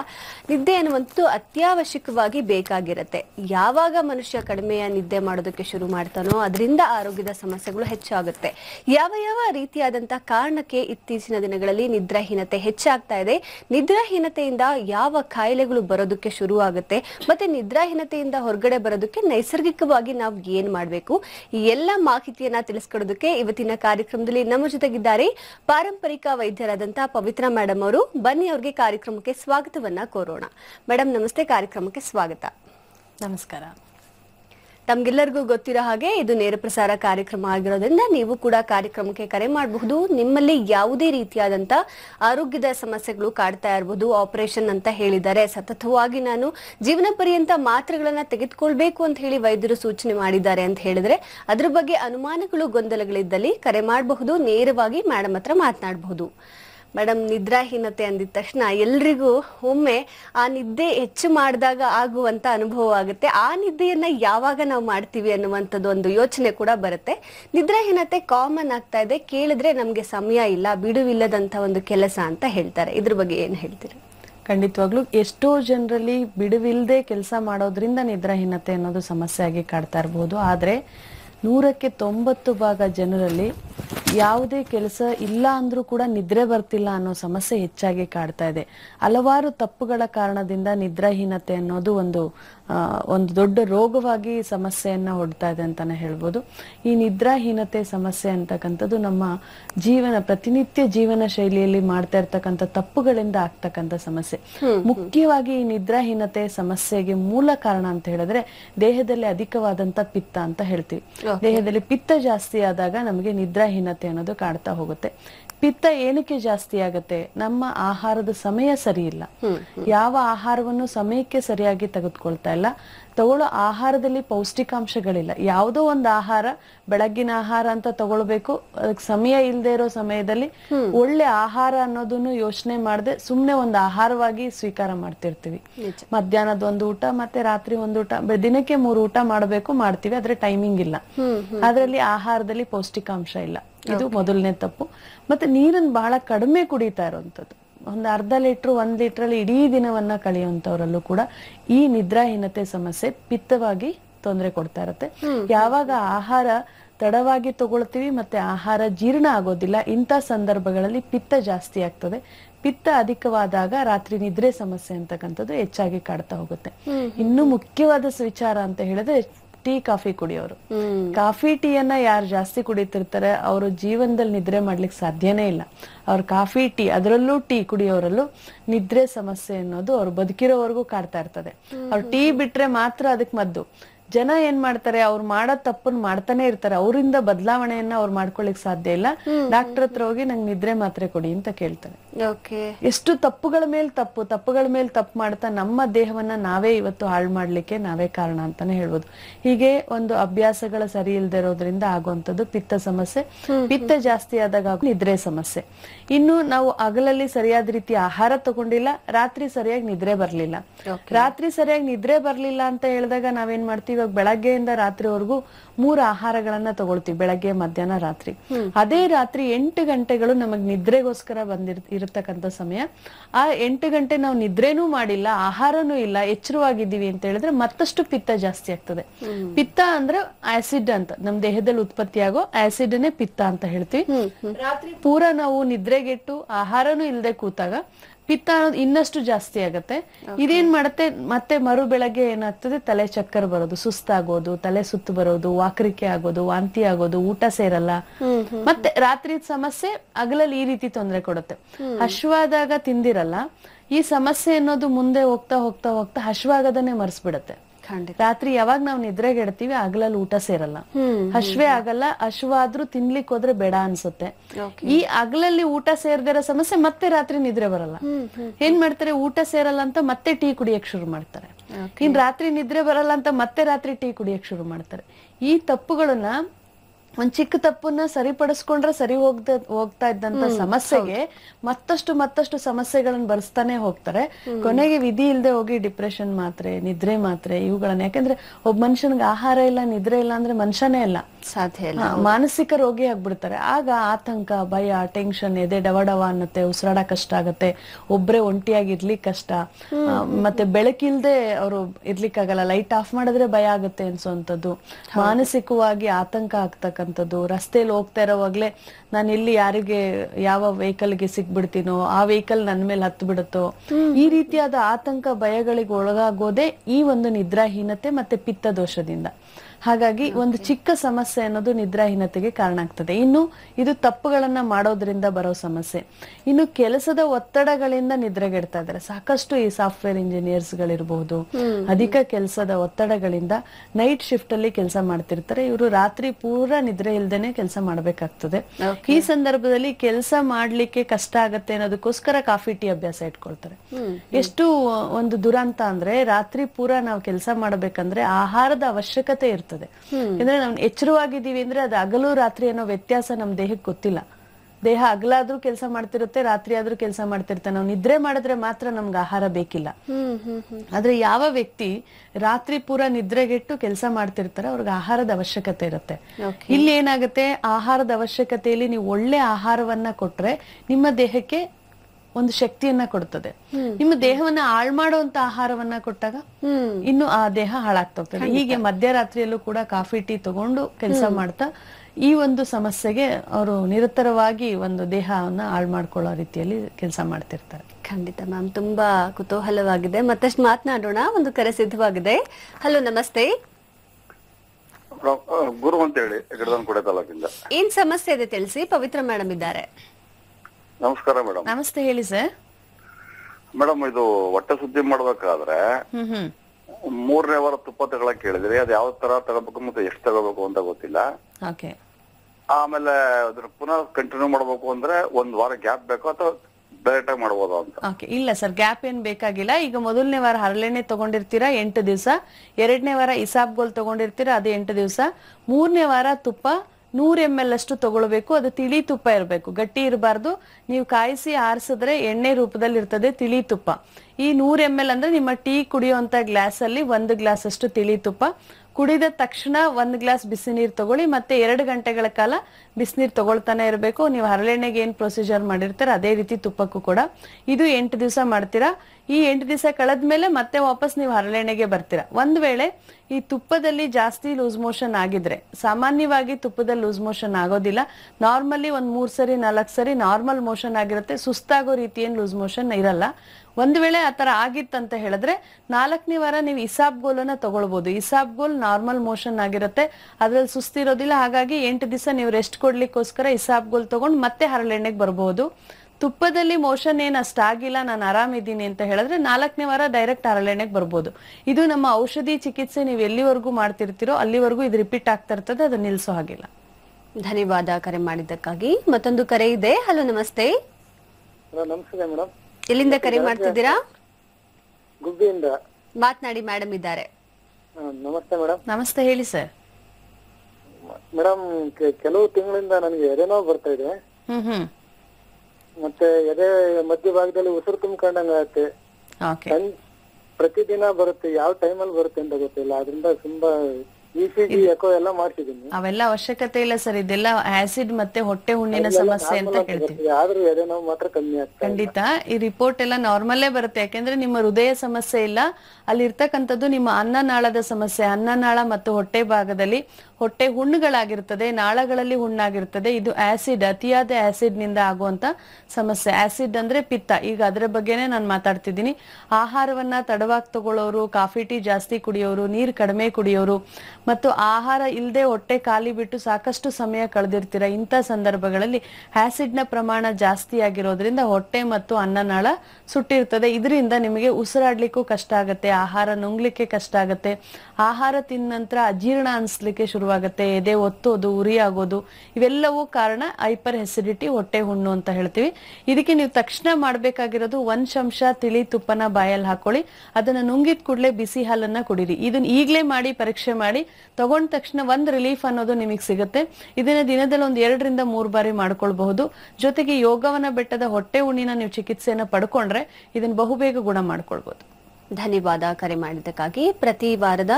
ಅನ್ನುವಂಥದ್ದು ಅತ್ಯವಶ್ಯಕವಾಗಿ ಬೇಕಾಗಿರುತ್ತೆ. ಯಾವಾಗ ಮನುಷ್ಯ ಕಡಿಮೆಯ ನಿದ್ದೆ ಮಾಡೋದಕ್ಕೆ ಶುರು ಮಾಡ್ತಾನೋ ಅದರಿಂದ ಆರೋಗ್ಯದ ಸಮಸ್ಯೆಗಳು ಹೆಚ್ಚಾಗುತ್ತೆ. ಯಾವ ರೀತಿಯಾದಂತಹ ಕಾರಣಕ್ಕೆ ಇತ್ತೀಚಿನ ದಿನಗಳಲ್ಲಿ ನಿದ್ರಾಹೀನತೆ ಹೆಚ್ಚಾಗ್ತಾ ಇದೆ, ನಿದ್ರಾಹೀನತೆಯಿಂದ ಯಾವ ಕಾಯಿಲೆಗಳು ಬರೋದಕ್ಕೆ ಶುರು ಆಗುತ್ತೆ, ಮತ್ತೆ ನಿದ್ರಾಹೀನತೆಯಿಂದ ಹೊರಗಡೆ ಬರೋದಕ್ಕೆ ನೈಸರ್ಗಿಕವಾಗಿ ನಾವು ಏನ್ ಮಾಡಬೇಕು, ಈ ಎಲ್ಲ ಮಾಹಿತಿಯನ್ನ ತಿಳಿಸ್ಕೊಡೋದಕ್ಕೆ ಇವತ್ತಿನ ಕಾರ್ಯಕ್ರಮದಲ್ಲಿ ನಮ್ಮ ಜೊತೆಗಿದ್ದಾರೆ ಪಾರಂಪರಿಕ ವೈದ್ಯರಾದಂತಹ ಪವಿತ್ರ ಮೇಡಮ್ ಅವರು. ಬನ್ನಿ ಅವ್ರಿಗೆ ಕಾರ್ಯಕ್ರಮಕ್ಕೆ ಸ್ವಾಗತವನ್ನ ಕೋರೋಣ. ಮೇಡಮ್ ನಮಸ್ತೆ, ಕಾರ್ಯಕ್ರಮಕ್ಕೆ ಸ್ವಾಗತ. ನಮಸ್ಕಾರ. ತಮ್ಗೆಲ್ಲರಿಗೂ ಗೊತ್ತಿರೋ ಹಾಗೆ ಇದು ನೇರ ಪ್ರಸಾರ ಕಾರ್ಯಕ್ರಮ ಆಗಿರೋದ್ರಿಂದ ನೀವು ಕೂಡ ಕಾರ್ಯಕ್ರಮಕ್ಕೆ ಕರೆ ಮಾಡಬಹುದು. ನಿಮ್ಮಲ್ಲಿ ಯಾವುದೇ ರೀತಿಯಾದಂಥ ಆರೋಗ್ಯದ ಸಮಸ್ಯೆಗಳು ಕಾಡ್ತಾ ಇರಬಹುದು. ಆಪರೇಷನ್ ಅಂತ ಹೇಳಿದ್ದಾರೆ, ಸತತವಾಗಿ ನಾನು ಜೀವನ ಪರ್ಯಂತ ಮಾತ್ರೆಗಳನ್ನ ತೆಗೆದುಕೊಳ್ಬೇಕು ಅಂತ ಹೇಳಿ ವೈದ್ಯರು ಸೂಚನೆ ಮಾಡಿದ್ದಾರೆ ಅಂತ ಹೇಳಿದ್ರೆ ಅದ್ರ ಬಗ್ಗೆ ಅನುಮಾನಗಳು, ಗೊಂದಲಗಳಿದ್ದಲ್ಲಿ ಕರೆ ಮಾಡಬಹುದು. ನೇರವಾಗಿ ಮೇಡಮ್ ಹತ್ರ ಮಾತನಾಡಬಹುದು. ಮೇಡಮ್, ನಿದ್ರಾಹೀನತೆ ಅಂದಿದ ತಕ್ಷಣ ಎಲ್ರಿಗೂ ಒಮ್ಮೆ ಆ ನಿದ್ದೆ ಹೆಚ್ಚು ಮಾಡಿದಾಗ ಆಗುವಂತ ಅನುಭವ ಆಗುತ್ತೆ. ಆ ನಿದ್ದೆಯನ್ನ ಯಾವಾಗ ನಾವು ಮಾಡ್ತೀವಿ ಅನ್ನುವಂಥದ್ದು ಒಂದು ಯೋಚನೆ ಕೂಡ ಬರುತ್ತೆ. ನಿದ್ರಾಹೀನತೆ ಕಾಮನ್ ಆಗ್ತಾ ಇದೆ, ಕೇಳಿದ್ರೆ ನಮ್ಗೆ ಸಮಯ ಇಲ್ಲ, ಬಿಡುವಿಲ್ಲದಂತ ಒಂದು ಕೆಲಸ ಅಂತ ಹೇಳ್ತಾರೆ. ಇದ್ರ ಬಗ್ಗೆ ಏನ್ ಹೇಳ್ತೀರಿ? ಖಂಡಿತವಾಗ್ಲೂ ಎಷ್ಟೋ ಜನರಲ್ಲಿ ಬಿಡುವಿಲ್ಲದೆ ಕೆಲಸ ಮಾಡೋದ್ರಿಂದ ನಿದ್ರಾಹೀನತೆ ಅನ್ನೋದು ಸಮಸ್ಯೆ ಆಗಿ ಕಾಡ್ತಾ ಇರ್ಬೋದು. ಆದ್ರೆ 100ಕ್ಕೆ 90% ಜನರಲ್ಲಿ ಯಾವುದೇ ಕೆಲಸ ಇಲ್ಲ ಅಂದ್ರೂ ಕೂಡ ನಿದ್ರೆ ಬರ್ತಿಲ್ಲ ಅನ್ನೋ ಸಮಸ್ಯೆ ಹೆಚ್ಚಾಗಿ ಕಾಡ್ತಾ ಇದೆ. ಹಲವಾರು ತಪ್ಪುಗಳ ಕಾರಣದಿಂದ ನಿದ್ರಾಹೀನತೆ ಅನ್ನೋದು ಒಂದು ದೊಡ್ಡ ರೋಗವಾಗಿ ಸಮಸ್ಯೆಯನ್ನ ಹೊಡ್ತಾ ಇದೆ ಅಂತಾನೆ ಹೇಳ್ಬೋದು. ಈ ನಿದ್ರಾಹೀನತೆ ಸಮಸ್ಯೆ ಅಂತಕ್ಕಂಥದ್ದು ನಮ್ಮ ಪ್ರತಿನಿತ್ಯ ಜೀವನ ಶೈಲಿಯಲ್ಲಿ ಮಾಡ್ತಾ ಇರ್ತಕ್ಕಂಥ ತಪ್ಪುಗಳಿಂದ ಆಗ್ತಕ್ಕಂಥ ಸಮಸ್ಯೆ. ಮುಖ್ಯವಾಗಿ ಈ ನಿದ್ರಾಹೀನತೆ ಸಮಸ್ಯೆಗೆ ಮೂಲ ಕಾರಣ ಅಂತ ಹೇಳಿದ್ರೆ ದೇಹದಲ್ಲಿ ಅಧಿಕವಾದಂತ ಪಿತ್ತ ಅಂತ ಹೇಳ್ತೀವಿ. ದೇಹದಲ್ಲಿ ಪಿತ್ತ ಜಾಸ್ತಿ ಆದಾಗ ನಮಗೆ ನಿದ್ರಾಹೀನತೆ ಅನ್ನೋದು ಕಾಡ್ತಾ ಹೋಗುತ್ತೆ. ಪಿತ್ತ ಏನಕ್ಕೆ ಜಾಸ್ತಿ ಆಗತ್ತೆ? ನಮ್ಮ ಆಹಾರದ ಸಮಯ ಸರಿ ಇಲ್ಲ. ಯಾವ ಆಹಾರವನ್ನು ಸಮಯಕ್ಕೆ ಸರಿಯಾಗಿ ತೆಗೆದುಕೊಳ್ತಾ ಇಲ್ಲ, ತಗೊಳ್ಳೋ ಆಹಾರದಲ್ಲಿ ಪೌಷ್ಟಿಕಾಂಶಗಳಿಲ್ಲ. ಯಾವುದೋ ಒಂದು ಆಹಾರ, ಬೆಳಗ್ಗಿನ ಆಹಾರ ಅಂತ ತಗೊಳ್ಬೇಕು, ಸಮಯ ಇಲ್ಲದೆ ಇರೋ ಸಮಯದಲ್ಲಿ ಒಳ್ಳೆ ಆಹಾರ ಅನ್ನೋದನ್ನು ಯೋಚನೆ ಮಾಡದೆ ಸುಮ್ನೆ ಒಂದು ಆಹಾರವಾಗಿ ಸ್ವೀಕಾರ ಮಾಡ್ತಿರ್ತೀವಿ. ಮಧ್ಯಾಹ್ನದ ಒಂದು ಊಟ, ಮತ್ತೆ ರಾತ್ರಿ ಒಂದು ಊಟ, ದಿನಕ್ಕೆ 3 ಊಟ ಮಾಡಬೇಕು, ಮಾಡ್ತೀವಿ. ಆದ್ರೆ ಟೈಮಿಂಗ್ ಇಲ್ಲ, ಅದರಲ್ಲಿ ಆಹಾರದಲ್ಲಿ ಪೌಷ್ಟಿಕಾಂಶ ಇಲ್ಲ. ಇದು ಮೊದಲನೇ ತಪ್ಪು. ಮತ್ತೆ ನೀರನ್ನು ಬಹಳ ಕಡಿಮೆ ಕುಡಿತಾ ಇರೋಂಥದ್ದು. ಒಂದು ಅರ್ಧ ಲೀಟ್ರ್ 1 ಲೀಟ್ರಲ್ಲಿ ಇಡೀ ದಿನವನ್ನ ಕಳೆಯುವಂತವರಲ್ಲೂ ಕೂಡ ಈ ನಿದ್ರಾಹೀನತೆ ಸಮಸ್ಯೆ ಪಿತ್ತವಾಗಿ ತೊಂದರೆ ಕೊಡ್ತಾ ಇರತ್ತೆ. ಯಾವಾಗ ಆಹಾರ ತಡವಾಗಿ ತಗೊಳ್ತೀವಿ ಮತ್ತೆ ಆಹಾರ ಜೀರ್ಣ ಆಗೋದಿಲ್ಲ, ಇಂಥ ಸಂದರ್ಭಗಳಲ್ಲಿ ಪಿತ್ತ ಜಾಸ್ತಿ ಆಗ್ತದೆ. ಪಿತ್ತ ಅಧಿಕವಾದಾಗ ರಾತ್ರಿ ನಿದ್ರೆ ಸಮಸ್ಯೆ ಅಂತಕ್ಕಂಥದ್ದು ಹೆಚ್ಚಾಗಿ ಕಾಡ್ತಾ ಹೋಗುತ್ತೆ. ಇನ್ನು ಮುಖ್ಯವಾದ ವಿಚಾರ ಅಂತ ಹೇಳಿದ್ರೆ ಟೀ, ಕಾಫಿ ಕುಡಿಯೋರು. ಕಾಫಿ ಟೀಯನ್ನ ಯಾರು ಜಾಸ್ತಿ ಕುಡಿತಿರ್ತಾರೆ ಅವರು ಜೀವನದಲ್ಲಿ ನಿದ್ರೆ ಮಾಡ್ಲಿಕ್ಕೆ ಸಾಧ್ಯನೇ ಇಲ್ಲ. ಅವ್ರ ಕಾಫಿ ಟೀ, ಅದರಲ್ಲೂ ಟೀ ಕುಡಿಯೋರಲ್ಲೂ ನಿದ್ರೆ ಸಮಸ್ಯೆ ಅನ್ನೋದು ಅವ್ರು ಬದುಕಿರೋವರೆಗೂ ಕಾಡ್ತಾ ಇರ್ತದೆ. ಅವ್ರು ಟೀ ಬಿಟ್ರೆ ಮಾತ್ರ ಅದಕ್ಕೆ ಮದ್ದು. ಜನ ಏನ್ ಮಾಡ್ತಾರೆ, ಅವ್ರು ಮಾಡೋ ತಪ್ಪನ್ ಮಾಡ್ತಾನೆ ಇರ್ತಾರೆ, ಅವರಿಂದ ಬದಲಾವಣೆಯನ್ನ ಅವ್ರು ಮಾಡ್ಕೊಳಿಕ್ ಸಾಧ್ಯ ಇಲ್ಲ. ಡಾಕ್ಟರ್ ಹತ್ರ ಹೋಗಿ ನಂಗೆ ನಿದ್ರೆ ಮಾತ್ರೆ ಕೊಡಿ ಅಂತ ಕೇಳ್ತಾರೆ. ಎಷ್ಟು ತಪ್ಪುಗಳ ಮೇಲೆ ತಪ್ಪು ಮಾಡ್ತಾ ನಮ್ಮ ದೇಹವನ್ನ ನಾವೇ ಇವತ್ತು ಹಾಳು ಮಾಡ್ಲಿಕ್ಕೆ ನಾವೇ ಕಾರಣ ಅಂತಾನೆ ಹೇಳ್ಬೋದು. ಹೀಗೆ ಒಂದು ಅಭ್ಯಾಸಗಳ ಸರಿ ಇಲ್ದೇ ಇರೋದ್ರಿಂದ ಆಗುವಂತದ್ದು ಪಿತ್ತ ಸಮಸ್ಯೆ. ಪಿತ್ತ ಜಾಸ್ತಿ ಆದಾಗ ನಿದ್ರೆ ಸಮಸ್ಯೆ. ಇನ್ನು ನಾವು ಹಗಲಲ್ಲಿ ಸರಿಯಾದ ರೀತಿ ಆಹಾರ ತಗೊಂಡಿಲ್ಲ, ರಾತ್ರಿ ಸರಿಯಾಗಿ ನಿದ್ರೆ ಬರ್ಲಿಲ್ಲ. ಅಂತ ಹೇಳಿದಾಗ ನಾವೇನ್ ಮಾಡ್ತೀವಿ, ಇವಾಗ ಬೆಳಗ್ಗೆಯಿಂದ ರಾತ್ರಿವರೆಗೂ 3 ಆಹಾರಗಳನ್ನ ತಗೊಳ್ತೀವಿ, ಬೆಳಗ್ಗೆ, ಮಧ್ಯಾಹ್ನ, ರಾತ್ರಿ. ಅದೇ ರಾತ್ರಿ 8 ಗಂಟೆಗಳು ನಮಗ್ ನಿದ್ರೆಗೋಸ್ಕರ ಇರತಕ್ಕಂತ ಸಮಯ. ಆ 8 ಗಂಟೆ ನಾವು ನಿದ್ರೇನೂ ಮಾಡಿಲ್ಲ, ಆಹಾರನೂ ಇಲ್ಲ, ಎಚ್ಚರವಾಗಿದ್ದೀವಿ ಅಂತ ಹೇಳಿದ್ರೆ ಮತ್ತಷ್ಟು ಪಿತ್ತ ಜಾಸ್ತಿ ಆಗ್ತದೆ. ಪಿತ್ತ ಅಂದ್ರೆ ಆಸಿಡ್ ಅಂತ, ನಮ್ ದೇಹದಲ್ಲಿ ಉತ್ಪತ್ತಿ ಆಗೋ ಆಸಿಡ್ನೇ ಪಿತ್ತ ಅಂತ ಹೇಳ್ತೀವಿ. ರಾತ್ರಿ ಪೂರಾ ನಾವು ನಿದ್ರೆಗೆಟ್ಟು ಆಹಾರನೂ ಇಲ್ಲದೆ ಕೂತಾಗ ಪಿತ್ತ ಅನ್ನೋದು ಇನ್ನಷ್ಟು ಜಾಸ್ತಿ ಆಗತ್ತೆ. ಇದೇನ್ ಮಾಡತ್ತೆ, ಮತ್ತೆ ಮರು ಬೆಳಗ್ಗೆ ಏನಾಗ್ತದೆ, ತಲೆ ಚಕ್ಕರ್ ಬರೋದು, ಸುಸ್ತಾಗೋದು, ತಲೆ ಸುತ್ತು ಬರೋದು, ವಾಕರಿಕೆ ಆಗೋದು, ವಾಂತಿ ಆಗೋದು, ಊಟ ಸೇರಲ್ಲ. ಮತ್ತೆ ರಾತ್ರಿ ಸಮಸ್ಯೆ ಹಗಲಲ್ಲಿ ಈ ರೀತಿ ತೊಂದರೆ ಕೊಡುತ್ತೆ. ಹಶ್ವಾದಾಗ ತಿಂದಿರಲ್ಲ, ಈ ಸಮಸ್ಯೆ ಅನ್ನೋದು ಮುಂದೆ ಹೋಗ್ತಾ ಹೋಗ್ತಾ ಹಶ್ವಾಗದನೆ ಮರ್ಸ್ಬಿಡತ್ತೆ. ಖಂಡಿತ ರಾತ್ರಿ ಯಾವಾಗ ನಾವು ನಿದ್ರೆಗೆ ಎಡ್ತೀವಿ ಆಗಲಲ್ಲಿ ಊಟ ಸೇರಲ್ಲ ಹಶ್ವೆ ಆಗಲ್ಲ ಹಶ್ವಾದ್ರೂ ತಿನ್ಲಿಕ್ಕೆ ಹೋದ್ರೆ ಬೇಡ ಅನ್ಸುತ್ತೆ ಈ ಆಗಲಲ್ಲಿ ಊಟ ಸೇರದಿರೋ ಸಮಸ್ಯೆ ಮತ್ತೆ ರಾತ್ರಿ ನಿದ್ರೆ ಬರಲ್ಲ ಏನ್ ಮಾಡ್ತಾರೆ ಊಟ ಸೇರಲ್ಲ ಅಂತ ಮತ್ತೆ ಟೀ ಕುಡಿಯಕ್ಕೆ ಶುರು ಮಾಡ್ತಾರೆ ಇನ್ ರಾತ್ರಿ ನಿದ್ರೆ ಬರಲ್ಲ ಅಂತ ಮತ್ತೆ ರಾತ್ರಿ ಟೀ ಕುಡಿಯಕ್ಕೆ ಶುರು ಮಾಡ್ತಾರೆ ಈ ತಪ್ಪುಗಳನ್ನ ಒಂದು ಚಿಕ್ಕ ತಪ್ಪನ್ನ ಸರಿಪಡಿಸಿಕೊಂಡ್ರೆ ಸರಿ ಹೋಗ್ತಾ ಇದ್ದಂತ ಸಮಸ್ಯೆಗೆ ಮತ್ತಷ್ಟು ಮತ್ತಷ್ಟು ಸಮಸ್ಯೆಗಳನ್ನು ಬರ್ಸ್ತಾನೆ ಹೋಗ್ತಾರೆ ಕೊನೆಗೆ ವಿಧಿ ಇಲ್ಲದೆ ಹೋಗಿ ಡಿಪ್ರೆಷನ್ ಮಾತ್ರೆ ನಿದ್ರೆ ಮಾತ್ರೆ ಇವುಗಳನ್ನ ಯಾಕಂದ್ರೆ ಒಬ್ಬ ಮನುಷ್ಯನಿಗೆ ಆಹಾರ ಇಲ್ಲ ನಿದ್ರೆ ಇಲ್ಲ ಅಂದ್ರೆ ಮನುಷ್ಯನೇ ಇಲ್ಲ ಸಾಧ್ಯ ಇಲ್ಲ ಮಾನಸಿಕ ರೋಗಿ ಆಗ್ಬಿಡ್ತಾರೆ ಆಗ ಆತಂಕ ಭಯ ಟೆನ್ಷನ್ ಎದೆ ಡವಡವ ಅನ್ನತ್ತೆ ಉಸಿರಾಡ ಕಷ್ಟ ಆಗತ್ತೆ ಒಬ್ರೆ ಒಂಟಿಯಾಗಿ ಇರ್ಲಿಕ್ಕೆ ಕಷ್ಟ ಮತ್ತೆ ಬೆಳಕಿಲ್ದೆ ಅವರು ಇರ್ಲಿಕ್ಕಾಗಲ್ಲ ಲೈಟ್ ಆಫ್ ಮಾಡಿದ್ರೆ ಭಯ ಆಗುತ್ತೆ ಅನ್ಸೋಂಥದ್ದು ಮಾನಸಿಕವಾಗಿ ಆತಂಕ ಆಗ್ತಕ್ಕ ರಸ್ತೆಯಲ್ಲಿ ಹೋಗ್ತಾ ಇರೋವಾಗ್ಲೇ ನಾನು ಇಲ್ಲಿ ಯಾರಿಗೆ ಯಾವ ವೆಹಿಕಲ್ಗೆ ಸಿಕ್ಬಿಡ್ತೀನೋ ಆ ವೆಹಿಕಲ್ ನನ್ನ ಮೇಲೆ ಹತ್ತು ಬಿಡುತ್ತೋ ಈ ರೀತಿಯಾದ ಆತಂಕ ಭಯಗಳಿಗೆ ಒಳಗಾಗೋದೇ ಈ ಒಂದು ನಿದ್ರಾಹೀನತೆ ಮತ್ತೆ ಪಿತ್ತ ದೋಷದಿಂದ ಹಾಗಾಗಿ ಒಂದು ಚಿಕ್ಕ ಸಮಸ್ಯೆ ಅನ್ನೋದು ನಿದ್ರಾಹೀನತೆಗೆ ಕಾರಣ ಆಗ್ತದೆ ಇನ್ನು ಇದು ತಪ್ಪುಗಳನ್ನ ಮಾಡೋದ್ರಿಂದ ಬರೋ ಸಮಸ್ಯೆ ಇನ್ನು ಕೆಲಸದ ಒತ್ತಡಗಳಿಂದ ನಿದ್ರೆಗೆಡ್ತಾ ಇದ್ದಾರೆ ಸಾಕಷ್ಟು ಈ ಸಾಫ್ಟ್ವೇರ್ ಇಂಜಿನಿಯರ್ಸ್ ಗಳಿರಬಹುದು ಅಧಿಕ ಕೆಲಸದ ಒತ್ತಡಗಳಿಂದ ನೈಟ್ ಶಿಫ್ಟ್ ಅಲ್ಲಿ ಕೆಲಸ ಮಾಡ್ತಿರ್ತಾರೆ ಇವರು ರಾತ್ರಿ ಪೂರಾ ನಿದ್ರೆ ಇಲ್ದೇನೆ ಕೆಲಸ ಮಾಡ್ಬೇಕಾಗ್ತದೆ ಈ ಸಂದರ್ಭದಲ್ಲಿ ಕೆಲಸ ಮಾಡ್ಲಿಕ್ಕೆ ಕಷ್ಟ ಆಗತ್ತೆ ಅನ್ನೋದಕ್ಕೋಸ್ಕರ ಕಾಫಿ ಟೀ ಅಭ್ಯಾಸ ಇಟ್ಕೊಳ್ತಾರೆ ಎಷ್ಟು ಒಂದು ದುರಂತ ಅಂದ್ರೆ ರಾತ್ರಿ ಪೂರಾ ನಾವು ಕೆಲಸ ಮಾಡಬೇಕಂದ್ರೆ ಆಹಾರದ ಅವಶ್ಯಕತೆ ಇರ್ತದೆ ಅಂದ್ರೆ ನಾವು ಎಚ್ಚರವಾಗಿದ್ದೀವಿ ಅಂದ್ರೆ ಅದು ಹಗಲು ರಾತ್ರಿ ಅನ್ನೋ ವ್ಯತ್ಯಾಸ ನಮ್ ದೇಹಕ್ಕೆ ಗೊತ್ತಿಲ್ಲ ದೇಹ ಹಗಲಾದ್ರೂ ಕೆಲಸ ಮಾಡ್ತಿರುತ್ತೆ ರಾತ್ರಿ ಆದ್ರೂ ಕೆಲಸ ಮಾಡ್ತಿರುತ್ತೆ ನಾವು ನಿದ್ರೆ ಮಾಡಿದ್ರೆ ಮಾತ್ರ ನಮ್ಗೆ ಆಹಾರ ಬೇಕಿಲ್ಲ ಆದ್ರೆ ಯಾವ ವ್ಯಕ್ತಿ ರಾತ್ರಿ ಪೂರಾ ನಿದ್ರೆಗೆಟ್ಟು ಕೆಲಸ ಮಾಡ್ತಿರ್ತಾರೆ ಅವ್ರಿಗೆ ಆಹಾರದ ಅವಶ್ಯಕತೆ ಇರುತ್ತೆ ಇಲ್ಲಿ ಏನಾಗುತ್ತೆ ಆಹಾರದ ಅವಶ್ಯಕತೆಯಲ್ಲಿ ನೀವು ಒಳ್ಳೆ ಆಹಾರವನ್ನ ಕೊಟ್ರೆ ನಿಮ್ಮ ದೇಹಕ್ಕೆ ಒಂದು ಶಕ್ತಿಯನ್ನ ಕೊಡ್ತದೆ ನಿಮ್ಮ ದೇಹವನ್ನ ಹಾಳು ಮಾಡುವಂತ ಆಹಾರವನ್ನ ಕೊಟ್ಟಾಗ ಇನ್ನು ಆ ದೇಹ ಹಾಳಾಗ್ತಾ ಹೋಗ್ತದೆ ಹೀಗೆ ಮಧ್ಯರಾತ್ರಿಯಲ್ಲೂ ಕೂಡ ಕಾಫಿ ಟೀ ತಗೊಂಡು ಕೆಲಸ ಮಾಡ್ತಾ ಈ ಒಂದು ಸಮಸ್ಯೆಗೆ ಅವರು ನಿರಂತರವಾಗಿ ಒಂದು ದೇಹವನ್ನ ಹಾಳು ಮಾಡ್ಕೊಳ್ಳೋ ರೀತಿಯಲ್ಲಿ ಕೆಲಸ ಮಾಡ್ತಿರ್ತಾರೆ. ಖಂಡಿತ ಮ್ಯಾಮ್, ತುಂಬಾ ಕುತೂಹಲವಾಗಿದೆ. ಮತ್ತಷ್ಟು ಮಾತನಾಡೋಣ, ಒಂದು ಕರೆ ಸಿದ್ಧವಾಗಿದೆ. ಹಲೋ, ನಮಸ್ತೆ. ಗುರು ಅಂತ ಹೇಳಿ ಗಡದನಕೋಟೆ ತಾಲೂಕಿಂದ. ಏನ್ ಸಮಸ್ಯೆ ಇದೆ ತಿಳಿಸಿ. ಪವಿತ್ರ ಮೇಡಮ್ ಇದ್ದಾರೆ. ನಮಸ್ಕಾರ ಮೇಡಮ್. ನಮಸ್ತೆ, ಹೇಳಿ ಸರ್. ಮೇಡಮ್, ಇದು ಹೊಟ್ಟೆ ಸುದ್ದಿ ಮಾಡ್ಬೇಕಾದ್ರೆ 3ನೇ ವಾರ ತುಪ್ಪ ತಗೊಳಕ್ ಹೇಳಿದ್ರಿ. ಅದ್ ಯಾವ ತರ ತಗೋಬೇಕು ಮತ್ತೆ ಎಷ್ಟು ತಗೋಬೇಕು ಅಂತ ಗೊತ್ತಿಲ್ಲ. ಆಮೇಲೆ ಅದ್ರ ಪುನಃ ಕಂಟಿನ್ಯೂ ಮಾಡ್ಬೇಕು ಅಂದ್ರೆ 1 ವಾರ ಗ್ಯಾಪ್ ಬೇಕು ಅಥವಾ ಡೈರೆಕ್ಟ್ ಆಗಿ ಮಾಡ್ಬೋದಾ ಅಂತ. ಇಲ್ಲ ಸರ್, ಗ್ಯಾಪ್ ಏನ್ ಬೇಕಾಗಿಲ್ಲ. ಈಗ 1ನೇ ವಾರ ಹರಳೆಣ್ಣೆ ತಗೊಂಡಿರ್ತೀರಾ 8 ದಿವಸ, 2ನೇ ವಾರ ಇಸಾಬ್ಗೋಲ್ ತಗೊಂಡಿರ್ತೀರಾ ಅದು 8 ದಿವಸ, 3ನೇ ವಾರ ತುಪ್ಪ 100 ml ಅಷ್ಟು ತಗೊಳ್ಬೇಕು. ಅದು ತಿಳಿ ತುಪ್ಪ ಇರಬೇಕು, ಗಟ್ಟಿ ಇರಬಾರ್ದು. ನೀವು ಕಾಯಿಸಿ ಆರಿಸಿದ್ರೆ ಎಣ್ಣೆ ರೂಪದಲ್ಲಿ ಇರ್ತದೆ ತಿಳಿ ತುಪ್ಪ. ಈ 100 ml ಅಂದ್ರೆ ನಿಮ್ಮ ಟೀ ಕುಡಿಯುವಂತ ಗ್ಲಾಸ್ ಅಲ್ಲಿ 1 ಗ್ಲಾಸ್ ಅಷ್ಟು ತಿಳಿ ತುಪ್ಪ. ಕುಡಿದ ತಕ್ಷಣ 1 ಗ್ಲಾಸ್ ಬಿಸಿನೀರು ತಗೊಳ್ಳಿ, ಮತ್ತೆ 2 ಗಂಟೆಗಳ ಕಾಲ ಬಿಸಿನೀರು ತಗೊಳ್ತಾನೆ ಇರಬೇಕು. ನೀವು ಹರಳೆಣ್ಣೆಗೆ ಏನ್ ಪ್ರೊಸೀಜರ್ ಮಾಡಿರ್ತಾರೆ ಅದೇ ರೀತಿ ತುಪ್ಪಕ್ಕೂ ಕೂಡ. ಇದು 8 ದಿವಸ ಮಾಡ್ತೀರಾ. ಈ 8 ದಿವಸ ಕಳೆದ್ಮೇಲೆ ಮತ್ತೆ ವಾಪಸ್ ನೀವು ಹರಳೆಣ್ಣೆಗೆ ಬರ್ತೀರಾ. ಒಂದ್ ವೇಳೆ ಈ ತುಪ್ಪದಲ್ಲಿ ಜಾಸ್ತಿ ಲೂಸ್ ಮೋಷನ್ ಆಗಿದ್ರೆ, ಸಾಮಾನ್ಯವಾಗಿ ತುಪ್ಪದಲ್ಲಿ ಲೂಸ್ ಮೋಷನ್ ಆಗೋದಿಲ್ಲ, ನಾರ್ಮಲಿ 1 3 ಸರಿ 4 ಸರಿ ನಾರ್ಮಲ್ ಮೋಷನ್ ಆಗಿರುತ್ತೆ, ಸುಸ್ತಾಗೋ ರೀತಿ ಏನ್ ಲೂಸ್ ಮೋಷನ್ ಇರಲ್ಲ. ಒಂದ್ ವೇಳೆ ಆತರ ಆಗಿತ್ತಂತ ಹೇಳಿದ್ರೆ 4ನೇ ವಾರ ನೀವು ಇಸಾಬ್ಗೋಲನ್ನ ತಗೊಳ್ಬಹುದು. ಇಸಾಬ್ಗೋಲ್ ನಾರ್ಮಲ್ ಮೋಷನ್ ಆಗಿರುತ್ತೆ, ಅದ್ರಲ್ಲಿ ಸುಸ್ತಿರೋದಿಲ್ಲ. ಹಾಗಾಗಿ 8 ದಿವಸ ನೀವು ರೆಸ್ಟ್ ಕೊಡ್ಲಿಕ್ಕೋಸ್ಕರ ಇಸಾಬ್ಗೋಲ್ ತಗೊಂಡು ಮತ್ತೆ ಹರಳೆಣ್ಣೆಗೆ ಬರ್ಬಹುದು. ತುಪ್ಪದಲ್ಲಿ ಮೋಷನ್ ಏನ್ ಅಷ್ಟಾಗಿಲ್ಲ, ನಾನು ಆರಾಮಿದ್ದೀನಿ ಅಂತ ಹೇಳಿದ್ರೆ 4ನೇ ವಾರ ಡೈರೆಕ್ಟ್ ಹರಳೆಣ್ಣೆಗೆ ಬರ್ಬೋದು. ಇದು ನಮ್ಮ ಔಷಧಿ ಚಿಕಿತ್ಸೆ ನೀವು ಎಲ್ಲಿವರೆಗೂ ಮಾಡ್ತಿರ್ತೀರೋ ಅಲ್ಲಿವರೆಗೂ ಇದು ರಿಪೀಟ್ ಆಗ್ತಾ ಇರ್ತದೆ, ಅದು ನಿಲ್ಸೋ ಹಾಗಿಲ್ಲ. ಧನ್ಯವಾದ ಕರೆ ಮಾಡಿದ್ದಕ್ಕಾಗಿ. ಮತ್ತೊಂದು ಕರೆ ಇದೆ. ಹಲೋ, ನಮಸ್ತೆ. ನಮಸ್ತೆ ಮೇಡಮ್, ಎಲ್ಲಿಂದ ಕರೆ ಮಾಡ್ತಿದ್ದೀರಾ? ಗುಬ್ಬಿಯಿಂದ ಮಾತನಾಡಿ ಮೇಡಮ್ ಇದ್ದಾರೆ. ನಮಸ್ತೆ ಮೇಡಮ್. ನಮಸ್ತೆ, ಹೇಳಿ ಸರ್. ಮೇಡಮ್, ಕೆಲವು ತಿಂಗಳಿಂದ ನನಗೆ ಎದೆನೋವು ಬರ್ತಾ ಇದೆ. ಮತ್ತೆ ಎದೆ ಮಧ್ಯಭಾಗದಲ್ಲಿ ಉಸಿರು ತುಂಬಿಕೊಂಡಂಗ ಆಗುತ್ತೆ. ಪ್ರತಿದಿನ ಬರುತ್ತೆ, ಯಾವ ಟೈಮ್ ಅಲ್ಲಿ ಬರುತ್ತೆ ಅಂತ ಗೊತ್ತಿಲ್ಲ. ಅದರಿಂದ ತುಂಬಾ ಇಸಿಜಿ ಎಕೋ ಎಲ್ಲ ಮಾಡ್ತಿದ್ದೀನಿ. ಅವೆಲ್ಲ ಅವಶ್ಯಕತೆ ಇಲ್ಲ ಸರ್, ಇದೆಲ್ಲ ಆಸಿಡ್ ಮತ್ತೆ ಹೊಟ್ಟೆ ಹುಣ್ಣಿನ ಸಮಸ್ಯೆ ಅಂತ ಹೇಳ್ತೀವಿ. ಆದ್ರೂ ಎದೆನೋವು ಮಾತ್ರ ಕಮ್ಮಿ ಆಗ್ತದೆ. ಖಂಡಿತ ಈ ರಿಪೋರ್ಟ್ ಎಲ್ಲ ನಾರ್ಮಲ್ಲೇ ಬರುತ್ತೆ, ಯಾಕೆಂದ್ರೆ ನಿಮ್ಮ ಹೃದಯ ಸಮಸ್ಯೆ ಇಲ್ಲ, ಅಲ್ಲಿ ಇರ್ತಕ್ಕಂಥದ್ದು ನಿಮ್ಮ ಅನ್ನನಾಳದ ಸಮಸ್ಯೆ. ಅನ್ನನಾಳ ಮತ್ತು ಹೊಟ್ಟೆ ಭಾಗದಲ್ಲಿ ಹೊಟ್ಟೆ ಹುಣ್ಣುಗಳಾಗಿರ್ತದೆ, ನಾಳಗಳಲ್ಲಿ ಹುಣ್ಣಾಗಿರ್ತದೆ. ಇದು ಆಸಿಡ್, ಅತಿಯಾದ ಆಸಿಡ್ ನಿಂದ ಆಗುವಂತ ಸಮಸ್ಯೆ. ಆಸಿಡ್ ಅಂದ್ರೆ ಪಿತ್ತ. ಈಗ ಅದರ ಬಗ್ಗೆನೇ ನಾನು ಮಾತಾಡ್ತಿದ್ದೀನಿ. ಆಹಾರವನ್ನ ತಡವಾಗಿ ತಗೊಳ್ಳೋರು, ಕಾಫಿ ಟೀ ಜಾಸ್ತಿ ಕುಡಿಯೋರು, ನೀರ್ ಕಡಿಮೆ ಕುಡಿಯೋರು, ಮತ್ತು ಆಹಾರ ಇಲ್ಲದೆ ಹೊಟ್ಟೆ ಖಾಲಿ ಬಿಟ್ಟು ಸಾಕಷ್ಟು ಸಮಯ ಕಳೆದಿರ್ತೀರಾ. ಇಂತ ಸಂದರ್ಭಗಳಲ್ಲಿ ಆಸಿಡ್ ನ ಪ್ರಮಾಣ ಜಾಸ್ತಿ ಆಗಿರೋದ್ರಿಂದ ಹೊಟ್ಟೆ ಮತ್ತು ಅನ್ನನಾಳ ಸುಟ್ಟಿರುತ್ತದೆ. ಇದರಿಂದ ನಿಮಗೆ ಉಸಿರಾಡಲಿಕ್ಕೆ ಕಷ್ಟ ಆಗುತ್ತೆ, ಆಹಾರ ನುಂಗಲಿಕ್ಕೆ ಕಷ್ಟ ಆಗುತ್ತೆ, ಆಹಾರ ತಿಂದ ನಂತರ ಅಜೀರ್ಣ ಅನಿಸಲಿಕ್ಕೆ ಶುರುವಾಗುತ್ತೆ, ಎದೆ ಒತ್ತೋದು, ಉರಿ ಆಗೋದು, ಇವೆಲ್ಲವೂ ಕಾರಣ ಹೈಪರ್ ಎಸಿಡಿಟಿ, ಹೊಟ್ಟೆ ಹುಣ್ಣು ಅಂತ ಹೇಳ್ತೀವಿ. ಇದಕ್ಕೆ ನೀವು ತಕ್ಷಣ ಮಾಡಬೇಕಾಗಿರೋದು ಒಂದು ಚಮಚ ತಿಳಿ ತುಪ್ಪನ ಬಾಯಲ್ಲಿ ಹಾಕೊಳ್ಳಿ, ಅದನ್ನ ನುಂಗಿದ ಕೂಡಲೇ ಬಿಸಿ ಹಾಲನ್ನ ಕುಡಿರಿ. ಇದನ್ನ ಈಗಲೇ ಮಾಡಿ ಪರೀಕ್ಷೆ ಮಾಡಿ ತಗೊಂಡ ತಕ್ಷಣ ಒಂದು ರಿಲೀಫ್ ಅನ್ನೋದು ನಿಮಗೆ ಸಿಗುತ್ತೆ. ಇದನ್ನ ದಿನದಲ್ಲಿ ಒಂದು 2 ರಿಂದ 3 ಬಾರಿ ಮಾಡ್ಕೊಳ್ಬಹುದು. ಜೊತೆಗೆ ಯೋಗವನ ಬೆಟ್ಟದ ಹೊಟ್ಟೆ ಹುಣ್ಣಿನ ನೀವು ಚಿಕಿತ್ಸೆಯನ್ನು ಪಡ್ಕೊಂಡ್ರೆ ಇದನ್ನ ಬಹುಬೇಗ ಗುಣ ಮಾಡ್ಕೊಳ್ಬಹುದು. ಧನ್ಯವಾದ ಕರೆ ಮಾಡಿದ್ದಕ್ಕಾಗಿ. ಪ್ರತಿ ವಾರದ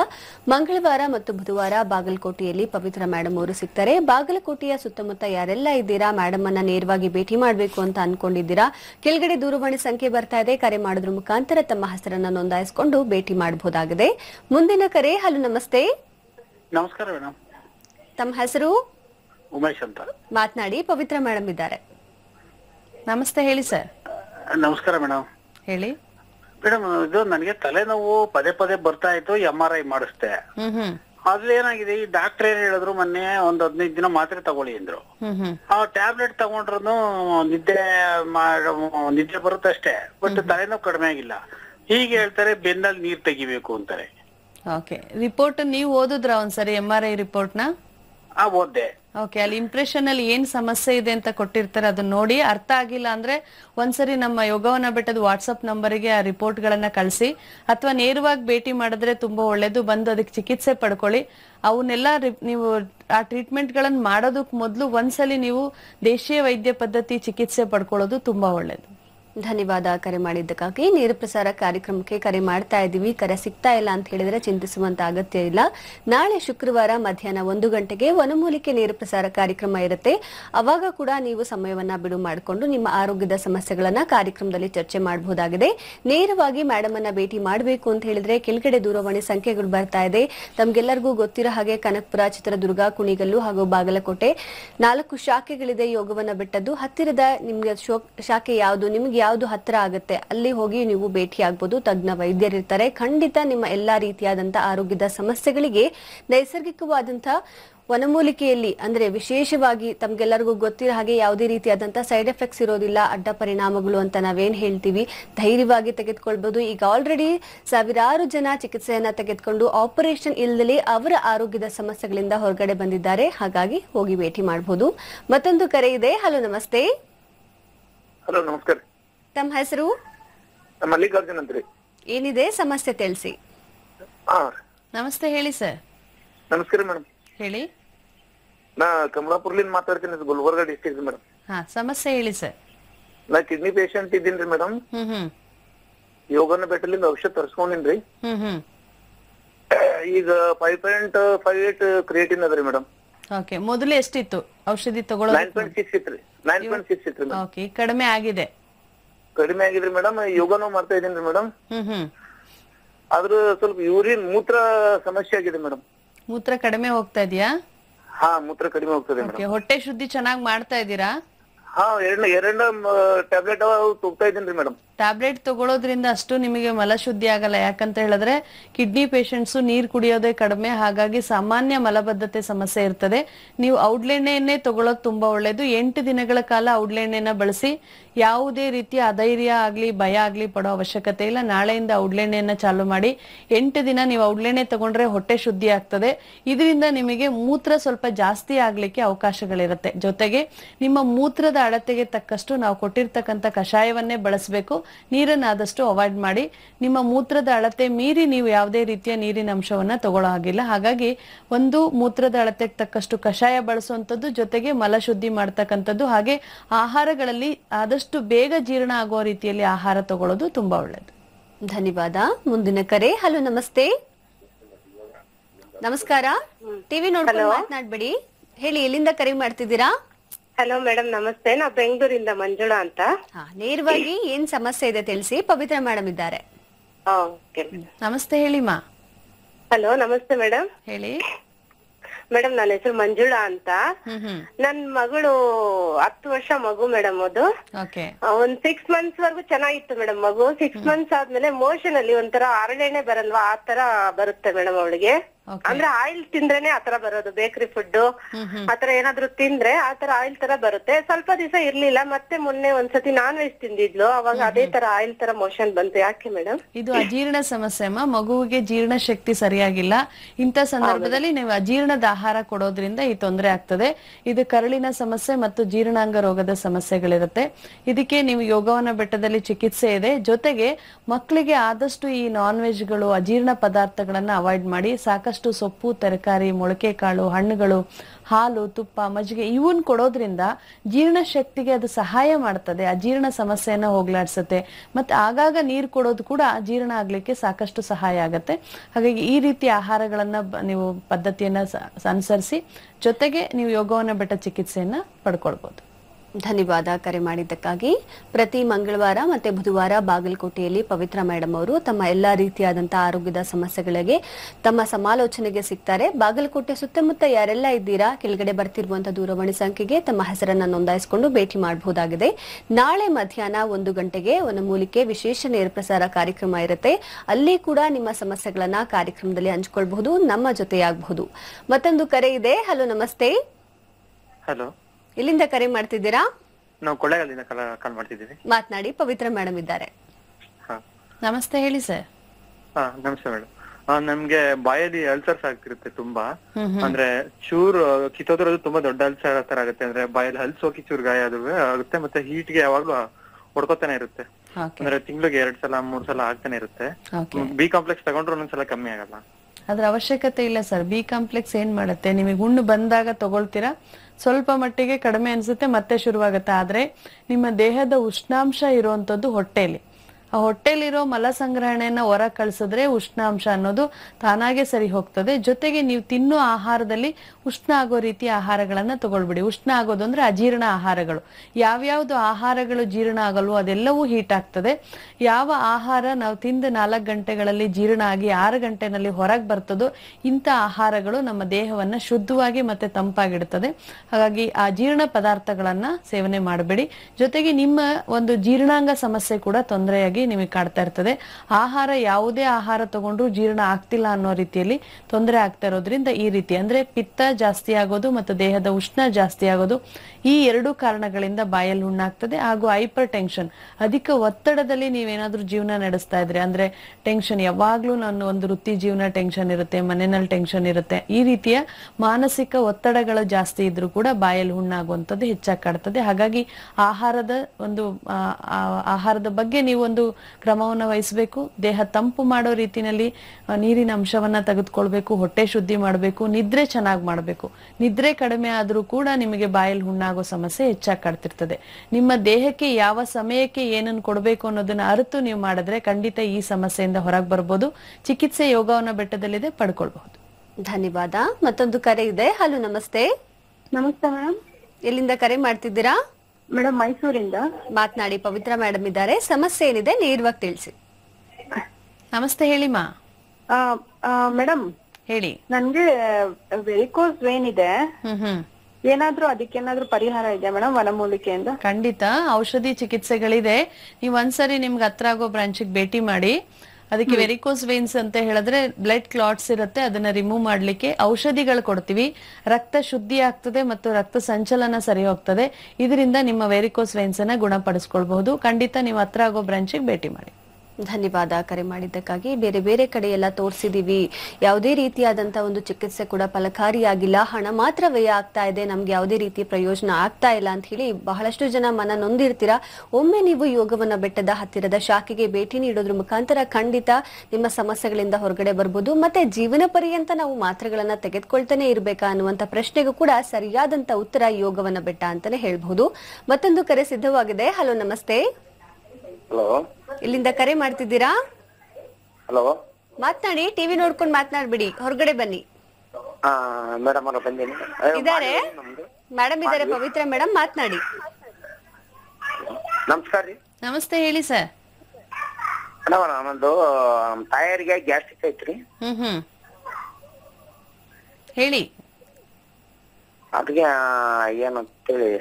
ಮಂಗಳವಾರ ಮತ್ತು ಬುಧವಾರ ಬಾಗಲಕೋಟೆಯಲ್ಲಿ ಪವಿತ್ರ ಮೇಡಮ್ ಅವರು ಸಿಗ್ತಾರೆ. ಬಾಗಲಕೋಟೆಯ ಸುತ್ತಮುತ್ತ ಯಾರೆಲ್ಲ ಇದ್ದೀರಾ, ಮೇಡಮ್ ಅನ್ನ ನೇರವಾಗಿ ಭೇಟಿ ಮಾಡಬೇಕು ಅಂತ ಅನ್ಕೊಂಡಿದ್ದೀರಾ, ಕೆಳಗಡೆ ದೂರವಾಣಿ ಸಂಖ್ಯೆ ಬರ್ತಾ ಇದೆ, ಕರೆ ಮಾಡೋದ್ರ ಮುಖಾಂತರ ತಮ್ಮ ಹೆಸರನ್ನ ನೋಂದಾಯಿಸಿಕೊಂಡು ಭೇಟಿ ಮಾಡಬಹುದಾಗಿದೆ. ಮುಂದಿನ ಕರೆ. ಹಲೋ, ನಮಸ್ತೆ. ನಮಸ್ಕಾರ ಮೇಡಮ್, ತಮ್ಮ ಹೆಸರು? ಉಮೇಶ್ ಅಂತ ಮಾತನಾಡಿ. ಪವಿತ್ರ ಮೇಡಮ್ ಇದ್ದಾರೆ. ನಮಸ್ತೆ, ಹೇಳಿ ಸರ್. ನಮಸ್ಕಾರ ಮೇಡಮ್, ಹೇಳಿ. ಮೇಡಮ್, ಇದು ನನಗೆ ತಲೆನೋವು ಪದೇ ಪದೇ ಬರ್ತಾ ಇತ್ತು, MRI ಮಾಡಿಸ್ದೆ. ಆದ್ರೆ ಏನಾಗಿದೆ, ಈ ಡಾಕ್ಟರ್ ಏನ್ ಹೇಳಿದ್ರು, ಮೊನ್ನೆ ಒಂದ್ 15 ದಿನ ಮಾತ್ರೆ ತಗೊಳ್ಳಿ ಅಂದ್ರು. ಆ ಟ್ಯಾಬ್ಲೆಟ್ ತಗೊಂಡ್ರು ನಿದ್ದೆ ಬರುತ್ತಷ್ಟೇ, ಬಟ್ ತಲೆನೋವು ಕಡಿಮೆ ಆಗಿಲ್ಲ. ಹೀಗೆ ಹೇಳ್ತಾರೆ, ಬೆನ್ನಲ್ಲಿ ನೀರ್ ತೆಗಿಬೇಕು ಅಂತಾರೆ. ರಿಪೋರ್ಟ್ ನೀವು ಓದಿದ್ರ ಒಂದ್ಸರಿ MRI ರಿಪೋರ್ಟ್ ನ? ಓದ್ದೆ. ಅಲ್ಲಿ ಇಂಪ್ರೆಷನ್ ಅಲ್ಲಿ ಏನ್ ಸಮಸ್ಯೆ ಇದೆ ಅಂತ ಕೊಟ್ಟಿರ್ತಾರೆ, ಅದನ್ನ ನೋಡಿ. ಅರ್ಥ ಆಗಿಲ್ಲ ಅಂದ್ರೆ ಒಂದ್ಸರಿ ನಮ್ಮ ಯೋಗವನ ಬೆಟ್ಟದ ವಾಟ್ಸ್ಆಪ್ ನಂಬರ್ಗೆ ಆ ರಿಪೋರ್ಟ್ ಗಳನ್ನ ಕಳಿಸಿ, ಅಥವಾ ನೇರವಾಗಿ ಭೇಟಿ ಮಾಡಿದ್ರೆ ತುಂಬಾ ಒಳ್ಳೇದು. ಬಂದು ಅದಕ್ಕೆ ಚಿಕಿತ್ಸೆ ಪಡ್ಕೊಳ್ಳಿ. ಅವನ್ನೆಲ್ಲ ನೀವು ಆ ಟ್ರೀಟ್ಮೆಂಟ್ ಗಳನ್ನ ಮಾಡೋದಕ್ ಮೊದ್ಲು ಒಂದ್ಸಲಿ ನೀವು ದೇಶೀಯ ವೈದ್ಯ ಪದ್ಧತಿ ಚಿಕಿತ್ಸೆ ಪಡ್ಕೊಳ್ಳೋದು ತುಂಬಾ ಒಳ್ಳೇದು. ಧನ್ಯವಾದ ಕರೆ ಮಾಡಿದ್ದಕ್ಕಾಗಿ. ನೇರ ಪ್ರಸಾರ ಕಾರ್ಯಕ್ರಮಕ್ಕೆ ಕರೆ ಮಾಡ್ತಾ ಇದ್ದೀವಿ, ಕರೆ ಸಿಗ್ತಾ ಇಲ್ಲ ಅಂತ ಹೇಳಿದ್ರೆ ಚಿಂತಿಸುವಂತ ಅಗತ್ಯ ಇಲ್ಲ. ನಾಳೆ ಶುಕ್ರವಾರ ಮಧ್ಯಾಹ್ನ 1 ಗಂಟೆಗೆ ವನಮೂಲಿಕೆ ನೇರ ಪ್ರಸಾರ ಕಾರ್ಯಕ್ರಮ ಇರುತ್ತೆ. ಅವಾಗ ಕೂಡ ನೀವು ಸಮಯವನ್ನ ಬಿಡು ಮಾಡಿಕೊಂಡು ನಿಮ್ಮ ಆರೋಗ್ಯದ ಸಮಸ್ಯೆಗಳನ್ನ ಕಾರ್ಯಕ್ರಮದಲ್ಲಿ ಚರ್ಚೆ ಮಾಡಬಹುದಾಗಿದೆ. ನೇರವಾಗಿ ಮೇಡಮ್ ಅನ್ನ ಭೇಟಿ ಮಾಡಬೇಕು ಅಂತ ಹೇಳಿದ್ರೆ ಕೆಳಗಡೆ ದೂರವಾಣಿ ಸಂಖ್ಯೆಗಳು ಬರ್ತಾ ಇದೆ. ತಮ್ಗೆಲ್ಲರಿಗೂ ಗೊತ್ತಿರೋ ಹಾಗೆ ಕನಕಪುರ, ಚಿತ್ರದುರ್ಗ, ಕುಣಿಗಲ್ಲು ಹಾಗೂ ಬಾಗಲಕೋಟೆ 4 ಶಾಖೆಗಳಿದೆ ಯೋಗವನ್ನ ಬಿಟ್ಟದ್ದು. ಹತ್ತಿರದ ನಿಮ್ಗೆ ಶಾಖೆ ಯಾವುದು, ನಿಮ್ಗೆ ಯಾವುದು ಹತ್ರ ಆಗುತ್ತೆ ಅಲ್ಲಿ ಹೋಗಿ ನೀವು ಭೇಟಿ ಆಗಬಹುದು. ತಜ್ಞ ವೈದ್ಯರಿರ್ತಾರೆ. ಖಂಡಿತ ನಿಮ್ಮ ಎಲ್ಲಾ ರೀತಿಯಾದಂತಹ ಆರೋಗ್ಯದ ಸಮಸ್ಯೆಗಳಿಗೆ ನೈಸರ್ಗಿಕವಾದಂತಹ ವನಮೂಲಿಕೆಯಲ್ಲಿ, ಅಂದ್ರೆ ವಿಶೇಷವಾಗಿ ತಮ್ಗೆಲ್ಲರಿಗೂ ಗೊತ್ತಿರೋ ಹಾಗೆ ಯಾವುದೇ ರೀತಿಯಾದಂತಹ ಸೈಡ್ ಎಫೆಕ್ಟ್ಸ್ ಇರೋದಿಲ್ಲ, ಅಡ್ಡ ಪರಿಣಾಮಗಳು ಅಂತ ನಾವೇನ್ ಹೇಳ್ತೀವಿ, ಧೈರ್ಯವಾಗಿ ತೆಗೆದುಕೊಳ್ಬಹುದು. ಈಗ ಆಲ್ರೆಡಿ ಸಾವಿರಾರು ಜನ ಚಿಕಿತ್ಸೆಯನ್ನ ತೆಗೆದುಕೊಂಡು ಆಪರೇಷನ್ ಇಲ್ಲದೆ ಅವರ ಆರೋಗ್ಯದ ಸಮಸ್ಯೆಗಳಿಂದ ಹೊರಗಡೆ ಬಂದಿದ್ದಾರೆ. ಹಾಗಾಗಿ ಹೋಗಿ ಭೇಟಿ ಮಾಡಬಹುದು. ಮತ್ತೊಂದು ಕರೆ ಇದೆ. ಹಲೋ, ನಮಸ್ತೆ. ಹಲೋ, ನಮಸ್ಕಾರ. ತಮ್ಮ ಹೆಸರು? ಮಲ್ಲಿಕಾರ್ಜುನ್ ಅಂತ್ರಿ. ಏನಿದೆ ಸಮಸ್ಯೆ ತಿಳಿಸಿ. ನಮಸ್ತೆ, ಹೇಳಿ ಸರ್. ನಮಸ್ಕಾರ ಮೇಡಮ್, ಹೇಳಿ. ನಾ ಕಮಲಾಪುರ್ಲಿಂದ ಮಾತಾಡ್ತೀನಿ, ಗುಲ್ಬರ್ಗ ಡಿಸ್ಟ್ರಿಕ್ಟ್ ಮೇಡಮ್. ಸಮಸ್ಯೆ ಹೇಳಿ ಸರ್. ನಾ ಕಿಡ್ನಿ ಪೇಷಂಟ್ ಇದ್ದೀನಿ ಮೇಡಮ್. ಯೋಗನ ಬೆಟ್ಟಲಿಂದ ಔಷಧ ತರಿಸ್ಕೊಂಡಿನ್ರಿ. ಈಗ 5.58 ಕ್ರಿಯೇಟಿನ್ ಅದ್ರಿ ಮೇಡಮ್. ಓಕೆ, ಮೊದಲು ಎಷ್ಟಿತ್ತು ಔಷಧಿ ತಗೊಳ್ಳೋದು? 9.6 ಇತ್ತು. 9.6 ಇತ್ತು. ಓಕೆ, ಕಡಿಮೆ ಆಗಿದೆ. ಕಡಿಮೆ ಆಗಿದ್ರಿ ಮೇಡಮ್. ಯೋಗನೂ ಮಾಡ್ತಾ ಇದೀನಿ ಮೇಡಮ್, ಆದ್ರ ಸ್ವಲ್ಪ ಯೂರಿನ್ ಮೂತ್ರ ಸಮಸ್ಯೆ ಆಗಿದೆ ಮೇಡಮ್. ಮೂತ್ರ ಕಡಿಮೆ ಹೋಗ್ತಾ ಇದೆಯಾ? ಹಾ, ಮೂತ್ರ ಕಡಿಮೆ ಹೋಗ್ತದೆ ಮೇಡಮ್. ಹೊಟ್ಟೆ ಶುದ್ಧಿ ಚೆನ್ನಾಗಿ ಮಾಡ್ತಾ ಇದೀರಾ? ಹಾ, 2 ಟ್ಯಾಬ್ಲೆಟ್ ತಗೋತಾ ಇದೀನಿ ಮೇಡಮ್. ಟ್ಯಾಬ್ಲೆಟ್ ತಗೊಳ್ಳೋದ್ರಿಂದ ಅಷ್ಟು ನಿಮಗೆ ಮಲಶುದ್ಧಿ ಆಗಲ್ಲ. ಯಾಕಂತ ಹೇಳಿದ್ರೆ ಕಿಡ್ನಿ ಪೇಷಂಟ್ಸ್ ನೀರ್ ಕುಡಿಯೋದೇ ಕಡಿಮೆ, ಹಾಗಾಗಿ ಸಾಮಾನ್ಯ ಮಲಬದ್ಧತೆ ಸಮಸ್ಯೆ ಇರ್ತದೆ. ನೀವು ಔಡ್ಲೆಣ್ಣೆಯನ್ನೇ ತಗೊಳ್ಳೋದು ತುಂಬಾ ಒಳ್ಳೇದು. 8 ದಿನಗಳ ಕಾಲ ಔಡ್ಲೆಣ್ಣೆನ ಬಳಸಿ. ಯಾವುದೇ ರೀತಿಯ ಅಧೈರ್ಯ ಆಗ್ಲಿ, ಭಯ ಆಗ್ಲಿ ಪಡೋ ಅವಶ್ಯಕತೆ ಇಲ್ಲ. ನಾಳೆಯಿಂದ ಔಡ್ಲೆಣ್ಣೆಯನ್ನ ಚಾಲು ಮಾಡಿ. 8 ದಿನ ನೀವು ಔಡ್ಲೆಣ್ಣೆ ತಗೊಂಡ್ರೆ ಹೊಟ್ಟೆ ಶುದ್ಧಿ ಆಗ್ತದೆ. ಇದರಿಂದ ನಿಮಗೆ ಮೂತ್ರ ಸ್ವಲ್ಪ ಜಾಸ್ತಿ ಆಗ್ಲಿಕ್ಕೆ ಅವಕಾಶಗಳಿರುತ್ತೆ. ಜೊತೆಗೆ ನಿಮ್ಮ ಮೂತ್ರದ ಅಳತೆಗೆ ತಕ್ಕಷ್ಟು ನಾವು ಕೊಟ್ಟಿರ್ತಕ್ಕಂಥ ಕಷಾಯವನ್ನೇ ಬಳಸಬೇಕು. ನೀರನ್ನ ಆದಷ್ಟು ಅವಾಯ್ಡ್ ಮಾಡಿ. ನಿಮ್ಮ ಮೂತ್ರದ ಅಳತೆ ಮೀರಿ ನೀವು ಯಾವುದೇ ರೀತಿಯ ನೀರಿನ ಅಂಶವನ್ನ ತಗೊಳ್ಳೋ ಹಾಗಿಲ್ಲ. ಹಾಗಾಗಿ ಒಂದು ಮೂತ್ರದ ಅಳತೆಗೆ ತಕ್ಕಷ್ಟು ಕಷಾಯ ಬಳಸುವಂಥದ್ದು, ಜೊತೆಗೆ ಮಲಶುದ್ಧಿ ಮಾಡ್ತಕ್ಕಂಥದ್ದು, ಹಾಗೆ ಆಹಾರಗಳಲ್ಲಿ ಆದಷ್ಟು ಬೇಗ ಜೀರ್ಣ ಆಗುವ ರೀತಿಯಲ್ಲಿ ಆಹಾರ ತಗೊಳ್ಳೋದು ತುಂಬಾ ಒಳ್ಳೇದು. ಧನ್ಯವಾದ. ಮುಂದಿನ ಕರೆ. ಹಲೋ, ನಮಸ್ತೆ. ನಮಸ್ಕಾರ. ಟಿವಿ ನೋಡ್ಕೊಂಡು ಮಾತನಾಡ್ಬೇಡಿ, ಹೇಳಿ. ಎಲ್ಲಿಂದ ಕರೆ ಮಾಡ್ತಿದ್ದೀರಾ? ಹಲೋ ಮೇಡಮ್, ನಮಸ್ತೆ. ನಾ ಬೆಂಗಳೂರಿಂದ ಮಂಜುಳಾ ಅಂತ. ನೇರವಾಗಿ ಏನ್ ಸಮಸ್ಯೆ ಇದೆ ತಿಳಿಸಿ. ಪವಿತ್ರ ಮೇಡಮ್ ಇದ್ದಾರೆ. ನಮಸ್ತೆ, ಹೇಳಿ ಮಾ. ಹಲೋ, ನಮಸ್ತೆ ಮೇಡಮ್, ಹೇಳಿ. ಮೇಡಮ್, ನನ್ನ ಹೆಸರು ಮಂಜುಳಾ ಅಂತ. ನನ್ ಮಗಳು 10 ವರ್ಷ ಮಗು ಮೇಡಮ್. ಅದು ಒಂದ್ 6 months ವರೆಗೂ ಚೆನ್ನಾಗಿತ್ತು ಮೇಡಮ್. ಮಗು 6 months ಆದ್ಮೇಲೆ ಮೋಷನ್ ಅಲ್ಲಿ ಒಂಥರ ಹರಳೆಣ್ಣೆ ಬರಲ್ವಾ, ಆ ತರ ಬರುತ್ತೆ ಮೇಡಮ್ ಅವಳಿಗೆ. ಅಂದ್ರೆ ಆಯಿಲ್ ತಿಂದ್ರೇನೆ ಆತರ ಬರೋದು, ಬೇಕರಿ ಫುಡ್ ಆತರ ಏನಾದ್ರು ತಿಂದ್ರೆ ಆತರ ಆಯಿಲ್ ತರ ಬರುತ್ತೆ. ಸ್ವಲ್ಪ ದಿವಸ ಇರ್ಲಿಲ್ಲ, ಮತ್ತೆ ಮೊನ್ನೆ ಒಂದ್ಸತಿ ನಾನ್ ವೆಜ್ ತಿಂದಿದ್ಲು, ಅವಾಗ ಅದೇ ತರ ಆಯಿಲ್ ತರ ಮೋಷನ್ ಬಂತು. ಯಾಕೆ ಮೇಡಮ್? ಇದು ಅಜೀರ್ಣ ಸಮಸ್ಯೆ ಅಮ್ಮ, ಮಗುವಿಗೆ ಜೀರ್ಣ ಶಕ್ತಿ ಸರಿಯಾಗಿಲ್ಲ. ಇಂಥ ಸಂದರ್ಭದಲ್ಲಿ ನೀವು ಅಜೀರ್ಣದ ಆಹಾರ ಕೊಡೋದ್ರಿಂದ ಈ ತೊಂದರೆ ಆಗ್ತದೆ. ಇದು ಕರಳಿನ ಸಮಸ್ಯೆ ಮತ್ತು ಜೀರ್ಣಾಂಗ ರೋಗದ ಸಮಸ್ಯೆಗಳಿರುತ್ತೆ. ಇದಕ್ಕೆ ನೀವು ಯೋಗವನ ಬೆಟ್ಟದಲ್ಲಿ ಚಿಕಿತ್ಸೆ ಇದೆ. ಜೊತೆಗೆ ಮಕ್ಕಳಿಗೆ ಆದಷ್ಟು ಈ ನಾನ್ ವೆಜ್ ಗಳು ಅಜೀರ್ಣ ಪದಾರ್ಥಗಳನ್ನ ಅವಾಯ್ಡ್ ಮಾಡಿ, ಸಾಕಷ್ಟು ಸೊಪ್ಪು, ತರಕಾರಿ, ಮೊಳಕೆ ಕಾಳು, ಹಣ್ಣುಗಳು, ಹಾಲು, ತುಪ್ಪ, ಮಜ್ಜಿಗೆ ಇವನ್ ಕೊಡೋದ್ರಿಂದ ಜೀರ್ಣ ಶಕ್ತಿಗೆ ಅದು ಸಹಾಯ ಮಾಡ್ತದೆ, ಅಜೀರ್ಣ ಸಮಸ್ಯೆಯನ್ನ ಹೋಗ್ಲಾಡ್ಸತ್ತೆ. ಮತ್ತೆ ಆಗಾಗ ನೀರು ಕೊಡೋದು ಕೂಡ ಜೀರ್ಣ ಆಗ್ಲಿಕ್ಕೆ ಸಾಕಷ್ಟು ಸಹಾಯ ಆಗತ್ತೆ. ಹಾಗಾಗಿ ಈ ರೀತಿ ಆಹಾರಗಳನ್ನ ನೀವು ಪದ್ಧತಿಯನ್ನ ಅನುಸರಿಸಿ, ಜೊತೆಗೆ ನೀವು ಯೋಗವನ ಬೆಟ್ಟ ಚಿಕಿತ್ಸೆಯನ್ನ ಪಡ್ಕೊಳ್ಬಹುದು. ಧನ್ಯವಾದ ಕರೆ ಮಾಡಿದ್ದಕ್ಕಾಗಿ. ಪ್ರತಿ ಮಂಗಳವಾರ ಮತ್ತು ಬುಧವಾರ ಬಾಗಲಕೋಟೆಯಲ್ಲಿ ಪವಿತ್ರ ಮೇಡಮ್ ಅವರು ತಮ್ಮ ಎಲ್ಲ ರೀತಿಯಾದಂತಹ ಆರೋಗ್ಯದ ಸಮಸ್ಯೆಗಳಿಗೆ ತಮ್ಮ ಸಮಾಲೋಚನೆಗೆ ಸಿಗ್ತಾರೆ. ಬಾಗಲಕೋಟೆ ಸುತ್ತಮುತ್ತ ಯಾರೆಲ್ಲ ಇದ್ದೀರಾ, ಕೆಳಗಡೆ ಬರ್ತಿರುವಂತಹ ದೂರವಾಣಿ ಸಂಖ್ಯೆಗೆ ತಮ್ಮ ಹೆಸರನ್ನು ನೋಂದಾಯಿಸಿಕೊಂಡು ಭೇಟಿ ಮಾಡಬಹುದಾಗಿದೆ. ನಾಳೆ ಮಧ್ಯಾಹ್ನ 1 ಗಂಟೆಗೆ ವನಮೂಲಿಕೆ ವಿಶೇಷ ನೇರಪ್ರಸಾರ ಕಾರ್ಯಕ್ರಮ ಇರುತ್ತೆ. ಅಲ್ಲಿ ಕೂಡ ನಿಮ್ಮ ಸಮಸ್ಯೆಗಳನ್ನ ಕಾರ್ಯಕ್ರಮದಲ್ಲಿ ಹಂಚಿಕೊಳ್ಳಬಹುದು, ನಮ್ಮ ಜೊತೆಯಾಗಬಹುದು. ಮತ್ತೊಂದು ಕರೆ ಇದೆ. ಹಲೋ, ನಮಸ್ತೆ. ಹಲೋ, ಇಲ್ಲಿಂದ ಕರೆ ಮಾಡ್ತಿದ್ದೀರಾ? ನಾವು ಕೊಳ್ಳೇಗಾಲದಿಂದ ಕಾಲ್ ಮಾಡ್ತಿದ್ದೀವಿ. ಮಾತನಾಡಿ. ಪವಿತ್ರ ಮೇಡಮ್ ಇದ್ದಾರೆ. ನಮಸ್ತೆ, ಹೇಳಿ ಸರ್. ನಮಸ್ತೆ ಮೇಡಮ್, ನಮ್ಗೆ ಬಾಯಲ್ಲಿ ಅಲ್ಸರ್ಸ್ ಆಗ್ತಿರುತ್ತೆ ತುಂಬಾ. ಅಂದ್ರೆ ಚೂರ್ ಕಿತ್ತೋದ್ರದ್ದು ತುಂಬಾ ದೊಡ್ಡ ಅಲ್ಸರ್ ತರ ಆಗುತ್ತೆ. ಅಂದ್ರೆ ಬಾಯಲ್ಲಿ ಹಲ್ಸೋಕಿ ಚೂರ್ ಗಾಯ ಅದು ಆಗುತ್ತೆ. ಮತ್ತೆ ಹೀಟ್ಗೆ ಯಾವಾಗ್ಲೂ ಹೊಡ್ಕೋತಾನೆ ಇರುತ್ತೆ. ಅಂದ್ರೆ ತಿಂಗ್ಳಿಗೆ 2 ಸಲ 3 ಸಲ ಆಗ್ತಾನೆ ಇರುತ್ತೆ. ಬಿ ಕಾಂಪ್ಲೆಕ್ಸ್ ತಗೊಂಡ್ರು ಒಂದೊಂದ್ಸಲ ಕಮ್ಮಿ ಆಗಲ್ಲ. ಅದ್ರ ಅವಶ್ಯಕತೆ ಇಲ್ಲ ಸರ್. ಬಿ ಕಾಂಪ್ಲೆಕ್ಸ್ ಏನ್ ಮಾಡುತ್ತೆ, ನಿಮಗೆ ಹುಣ್ಣು ಬಂದಾಗ ತಗೊಳ್ತೀರಾ, ಸ್ವಲ್ಪ ಮಟ್ಟಿಗೆ ಕಡಿಮೆ ಅನ್ಸುತ್ತೆ, ಮತ್ತೆ ಶುರುವಾಗತ್ತೆ. ಆದ್ರೆ ನಿಮ್ಮ ದೇಹದ ಉಷ್ಣಾಂಶ ಇರುವಂತದ್ದು ಹೊಟ್ಟೆಯಲ್ಲಿ, ಆ ಹೊಟ್ಟೆಲಿರೋ ಮಲ ಸಂಗ್ರಹಣೆಯನ್ನ ಹೊರ ಕಳ್ಸಿದ್ರೆ ಉಷ್ಣಾಂಶ ಅನ್ನೋದು ತಾನಾಗೆ ಸರಿ ಹೋಗ್ತದೆ. ಜೊತೆಗೆ ನೀವು ತಿನ್ನೋ ಆಹಾರದಲ್ಲಿ ಉಷ್ಣ ಆಗೋ ರೀತಿಯ ಆಹಾರಗಳನ್ನ ತಗೊಳ್ಬಿಡಿ. ಉಷ್ಣ ಆಗೋದು ಅಂದ್ರೆ ಅಜೀರ್ಣ ಆಹಾರಗಳು. ಯಾವ್ಯಾವ್ದು ಆಹಾರಗಳು ಜೀರ್ಣ ಆಗಲ್ವೋ ಅದೆಲ್ಲವೂ ಹೀಟ್ ಆಗ್ತದೆ. ಯಾವ ಆಹಾರ ನಾವು ತಿಂದು 4 ಗಂಟೆಗಳಲ್ಲಿ ಜೀರ್ಣ ಆಗಿ 6 ಗಂಟೆನಲ್ಲಿ ಹೊರಗೆ ಬರ್ತದೋ ಇಂಥ ಆಹಾರಗಳು ನಮ್ಮ ದೇಹವನ್ನ ಶುದ್ಧವಾಗಿ ಮತ್ತೆ ತಂಪಾಗಿಡ್ತದೆ. ಹಾಗಾಗಿ ಆ ಜೀರ್ಣ ಪದಾರ್ಥಗಳನ್ನ ಸೇವನೆ ಮಾಡಬೇಡಿ. ಜೊತೆಗೆ ನಿಮ್ಮ ಒಂದು ಜೀರ್ಣಾಂಗ ಸಮಸ್ಯೆ ಕೂಡ ತೊಂದರೆಯಾಗಿ ನಿಮಗೆ ಕಾಡ್ತಾ ಇರ್ತದೆ. ಆಹಾರ ಯಾವುದೇ ಆಹಾರ ತಗೊಂಡ್ರು ಜೀರ್ಣ ಆಗ್ತಿಲ್ಲ ಅನ್ನೋ ರೀತಿಯಲ್ಲಿ ತೊಂದರೆ ಆಗ್ತಾ ಇರೋದ್ರಿಂದ ಈ ರೀತಿ ಅಂದ್ರೆ ಪಿತ್ತ ಜಾಸ್ತಿ ಆಗೋದು ಮತ್ತು ದೇಹದ ಉಷ್ಣ ಜಾಸ್ತಿ ಆಗೋದು, ಈ 2 ಕಾರಣಗಳಿಂದ ಬಾಯಲ್ಲಿ ಹುಣ್ಣಾಗ್ತದೆ. ಹಾಗೂ ಹೈಪರ್ ಟೆನ್ಷನ್, ಅಧಿಕ ಒತ್ತಡದಲ್ಲಿ ನೀವೇನಾದ್ರೂ ಜೀವನ ನಡೆಸ್ತಾ ಇದ್ರೆ, ಅಂದ್ರೆ ಟೆನ್ಷನ್, ಯಾವಾಗ್ಲೂ ನನ್ನ ಒಂದು ವೃತ್ತಿ ಜೀವನ ಟೆನ್ಷನ್ ಇರುತ್ತೆ, ಮನೆಯಲ್ಲಿ ಟೆನ್ಷನ್ ಇರುತ್ತೆ, ಈ ರೀತಿಯ ಮಾನಸಿಕ ಒತ್ತಡಗಳು ಜಾಸ್ತಿ ಇದ್ರೂ ಕೂಡ ಬಾಯಲ್ಲಿ ಹುಣ್ಣಾಗುವಂಥದ್ದು ಹೆಚ್ಚಾಗಿ ಕಾಡ್ತದೆ. ಹಾಗಾಗಿ ಆಹಾರದ ಬಗ್ಗೆ ನೀವು ಒಂದು ಕ್ರಮವನ್ನು ವಹಿಸಬೇಕು. ದೇಹ ತಂಪು ಮಾಡೋ ರೀತಿಯಲ್ಲಿ ನೀರಿನ ಅಂಶವನ್ನ ತೆಗೆದುಕೊಳ್ಬೇಕು, ಹೊಟ್ಟೆ ಶುದ್ಧಿ ಮಾಡಬೇಕು, ನಿದ್ರೆ ಚೆನ್ನಾಗಿ ಮಾಡಬೇಕು. ನಿದ್ರೆ ಕಡಿಮೆ ಆದ್ರೂ ಕೂಡ ನಿಮಗೆ ಬಾಯಲ್ಲಿ ಹುಣ್ಣಾಗೋ ಸಮಸ್ಯೆ ಹೆಚ್ಚಾಗಿ ಕಾಡ್ತಿರ್ತದೆ. ನಿಮ್ಮ ದೇಹಕ್ಕೆ ಯಾವ ಸಮಯಕ್ಕೆ ಏನನ್ನು ಕೊಡಬೇಕು ಅನ್ನೋದನ್ನ ಅರಿತು ನೀವು ಮಾಡಿದ್ರೆ ಖಂಡಿತ ಈ ಸಮಸ್ಯೆಯಿಂದ ಹೊರಗೆ ಬರ್ಬೋದು. ಚಿಕಿತ್ಸೆ ಯೋಗವನ ಬೆಟ್ಟದಲ್ಲಿದೆ, ಪಡ್ಕೊಳ್ಬಹುದು. ಧನ್ಯವಾದ. ಮತ್ತೊಂದು ಕರೆ ಇದೆ. ಹಲೋ, ನಮಸ್ತೆ. ನಮಸ್ತೆ ಮೇಡಮ್, ಎಲ್ಲಿಂದ ಕರೆ ಮಾಡ್ತಿದ್ದೀರಾ? ಮೇಡಮ್, ಮೈಸೂರಿಂದ. ಮಾತನಾಡಿ. ಪವಿತ್ರ ಮೇಡಮ್ ಇದ್ದಾರೆ. ಸಮಸ್ಯೆ ಏನಿದೆ ನೇರವಾಗಿ ತಿಳಿಸಿ. ನಮಸ್ತೆ, ಹೇಳಿಮಾ. ಮೇಡಮ್ ಹೇಳಿ, ನನ್ಗೆ ವೆರಿಕೋಸ್ ವೇನ್ ಇದೆ. ಏನಾದ್ರೂ ಅದಕ್ಕೇನಾದ್ರೂ ಪರಿಹಾರ ಇದೆಯಾ ಮೇಡಮ್ ವನಮೂಲಿಕೆಯಿಂದ? ಖಂಡಿತ ಔಷಧಿ ಚಿಕಿತ್ಸೆಗಳಿದೆ. ನೀವ್ ಒಂದ್ಸರಿ ನಿಮ್ಗೆ ಹತ್ರ ಆಗೋ ಬ್ರಾಂಚ್ಗೆ ಭೇಟಿ ಮಾಡಿ. ಅದಕ್ಕೆ ವೆರಿಕೋಸ್ ವೇನ್ಸ್ ಅಂತ ಹೇಳಿದ್ರೆ ಬ್ಲಡ್ ಕ್ಲಾಟ್ಸ್ ಇರುತ್ತೆ, ಅದನ್ನ ರಿಮೂವ್ ಮಾಡ್ಲಿಕ್ಕೆ ಔಷಧಿಗಳು ಕೊಡ್ತೀವಿ. ರಕ್ತ ಶುದ್ಧಿ ಆಗ್ತದೆ ಮತ್ತು ರಕ್ತ ಸಂಚಲನ ಸರಿ ಹೋಗ್ತದೆ. ಇದರಿಂದ ನಿಮ್ಮ ವೆರಿಕೋಸ್ ವೇನ್ಸ್ ಅನ್ನ ಗುಣಪಡಿಸ್ಕೊಳ್ಬಹುದು. ಖಂಡಿತ ನೀವು ಹತ್ರ ಆಗೋ ಬ್ರಾಂಚಿಗೆ ಭೇಟಿ ಮಾಡಿ. ಧನ್ಯವಾದ ಕರೆ ಮಾಡಿದ್ದಕ್ಕಾಗಿ. ಬೇರೆ ಬೇರೆ ಕಡೆ ಎಲ್ಲ ತೋರಿಸಿದೀವಿ, ಯಾವುದೇ ರೀತಿಯಾದಂತಹ ಒಂದು ಚಿಕಿತ್ಸೆ ಕೂಡ ಫಲಕಾರಿಯಾಗಿಲ್ಲ, ಹಣ ಮಾತ್ರ ವ್ಯಯ ಆಗ್ತಾ ಇದೆ, ನಮ್ಗೆ ಯಾವುದೇ ರೀತಿ ಪ್ರಯೋಜನ ಆಗ್ತಾ ಇಲ್ಲ ಅಂತ ಹೇಳಿ ಬಹಳಷ್ಟು ಜನ ಮನ ನೊಂದಿರ್ತೀರಾ. ಒಮ್ಮೆ ನೀವು ಯೋಗವನ ಬೆಟ್ಟದ ಹತ್ತಿರದ ಶಾಖೆಗೆ ಭೇಟಿ ನೀಡೋದ್ರ ಮುಖಾಂತರ ಖಂಡಿತ ನಿಮ್ಮ ಸಮಸ್ಯೆಗಳಿಂದ ಹೊರಗಡೆ ಬರ್ಬೋದು. ಮತ್ತೆ ಜೀವನ ಪರ್ಯಂತ ನಾವು ಮಾತ್ರೆಗಳನ್ನ ತೆಗೆದುಕೊಳ್ತಾನೆ ಇರ್ಬೇಕಾ ಅನ್ನುವಂಥ ಪ್ರಶ್ನೆಗೂ ಕೂಡ ಸರಿಯಾದಂತ ಉತ್ತರ ಯೋಗವನ ಬೆಟ್ಟ ಅಂತಾನೆ ಹೇಳ್ಬಹುದು. ಮತ್ತೊಂದು ಕರೆ ಸಿದ್ಧವಾಗಿದೆ. ಹಲೋ, ನಮಸ್ತೆ. ಹಲೋ, ಇಲ್ಲಿಂದ ಕರೆ ಮಾಡ್ತಿದ್ದೀರಾ? ಹಲೋ, ಮಾತನಾಡಿ. ಟಿವಿ ನೋಡ್ಕೊಂಡು ಮಾತನಾಡ್ಬಿಡಿ, ಹೊರಗಡೆ ಬನ್ನಿ. ಇದಾರೆ ಮೇಡಮ್, ಇದಾರೆ ಪವಿತ್ರ ಮೇಡಮ್, ಮಾತನಾಡಿ. ನಮಸ್ಕಾರ ರೀ. ನಮಸ್ತೆ, ಹೇಳಿ ಸರ್. ನಮ್ಮದು ತಾಯಿಯರಿಗೆ ಗ್ಯಾಸ್ಟ್ರಿಕ್ ಐತ್ರಿ. ಹೇಳಿ. ಅದಕ್ಕೆ ಏನಂತೇಳಿ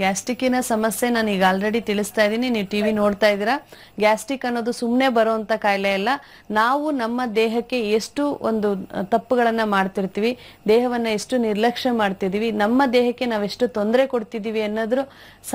ಗ್ಯಾಸ್ಟ್ರಿಕ್ ನ ಸಮಸ್ಯೆ ನಾನು ಈಗ ಆಲ್ರೆಡಿ ತಿಳಿಸ್ತಾ ಇದೀನಿ, ನೀವು ಟಿವಿ ನೋಡ್ತಾ ಇದೀರಾ. ಗ್ಯಾಸ್ಟ್ರಿಕ್ ಅನ್ನೋದು ಸುಮ್ಮನೆ ಬರುವಂತ ಕಾಯಿಲೆ ಅಲ್ಲ. ನಾವು ನಮ್ಮ ದೇಹಕ್ಕೆ ಎಷ್ಟು ಒಂದು ತಪ್ಪುಗಳನ್ನ ಮಾಡ್ತಿರ್ತೀವಿ, ದೇಹವನ್ನ ಎಷ್ಟು ನಿರ್ಲಕ್ಷ್ಯ ಮಾಡ್ತಿದೀವಿ, ನಮ್ಮ ದೇಹಕ್ಕೆ ನಾವೆಷ್ಟು ತೊಂದರೆ ಕೊಡ್ತಿದೀವಿ ಅನ್ನೋದ್ರ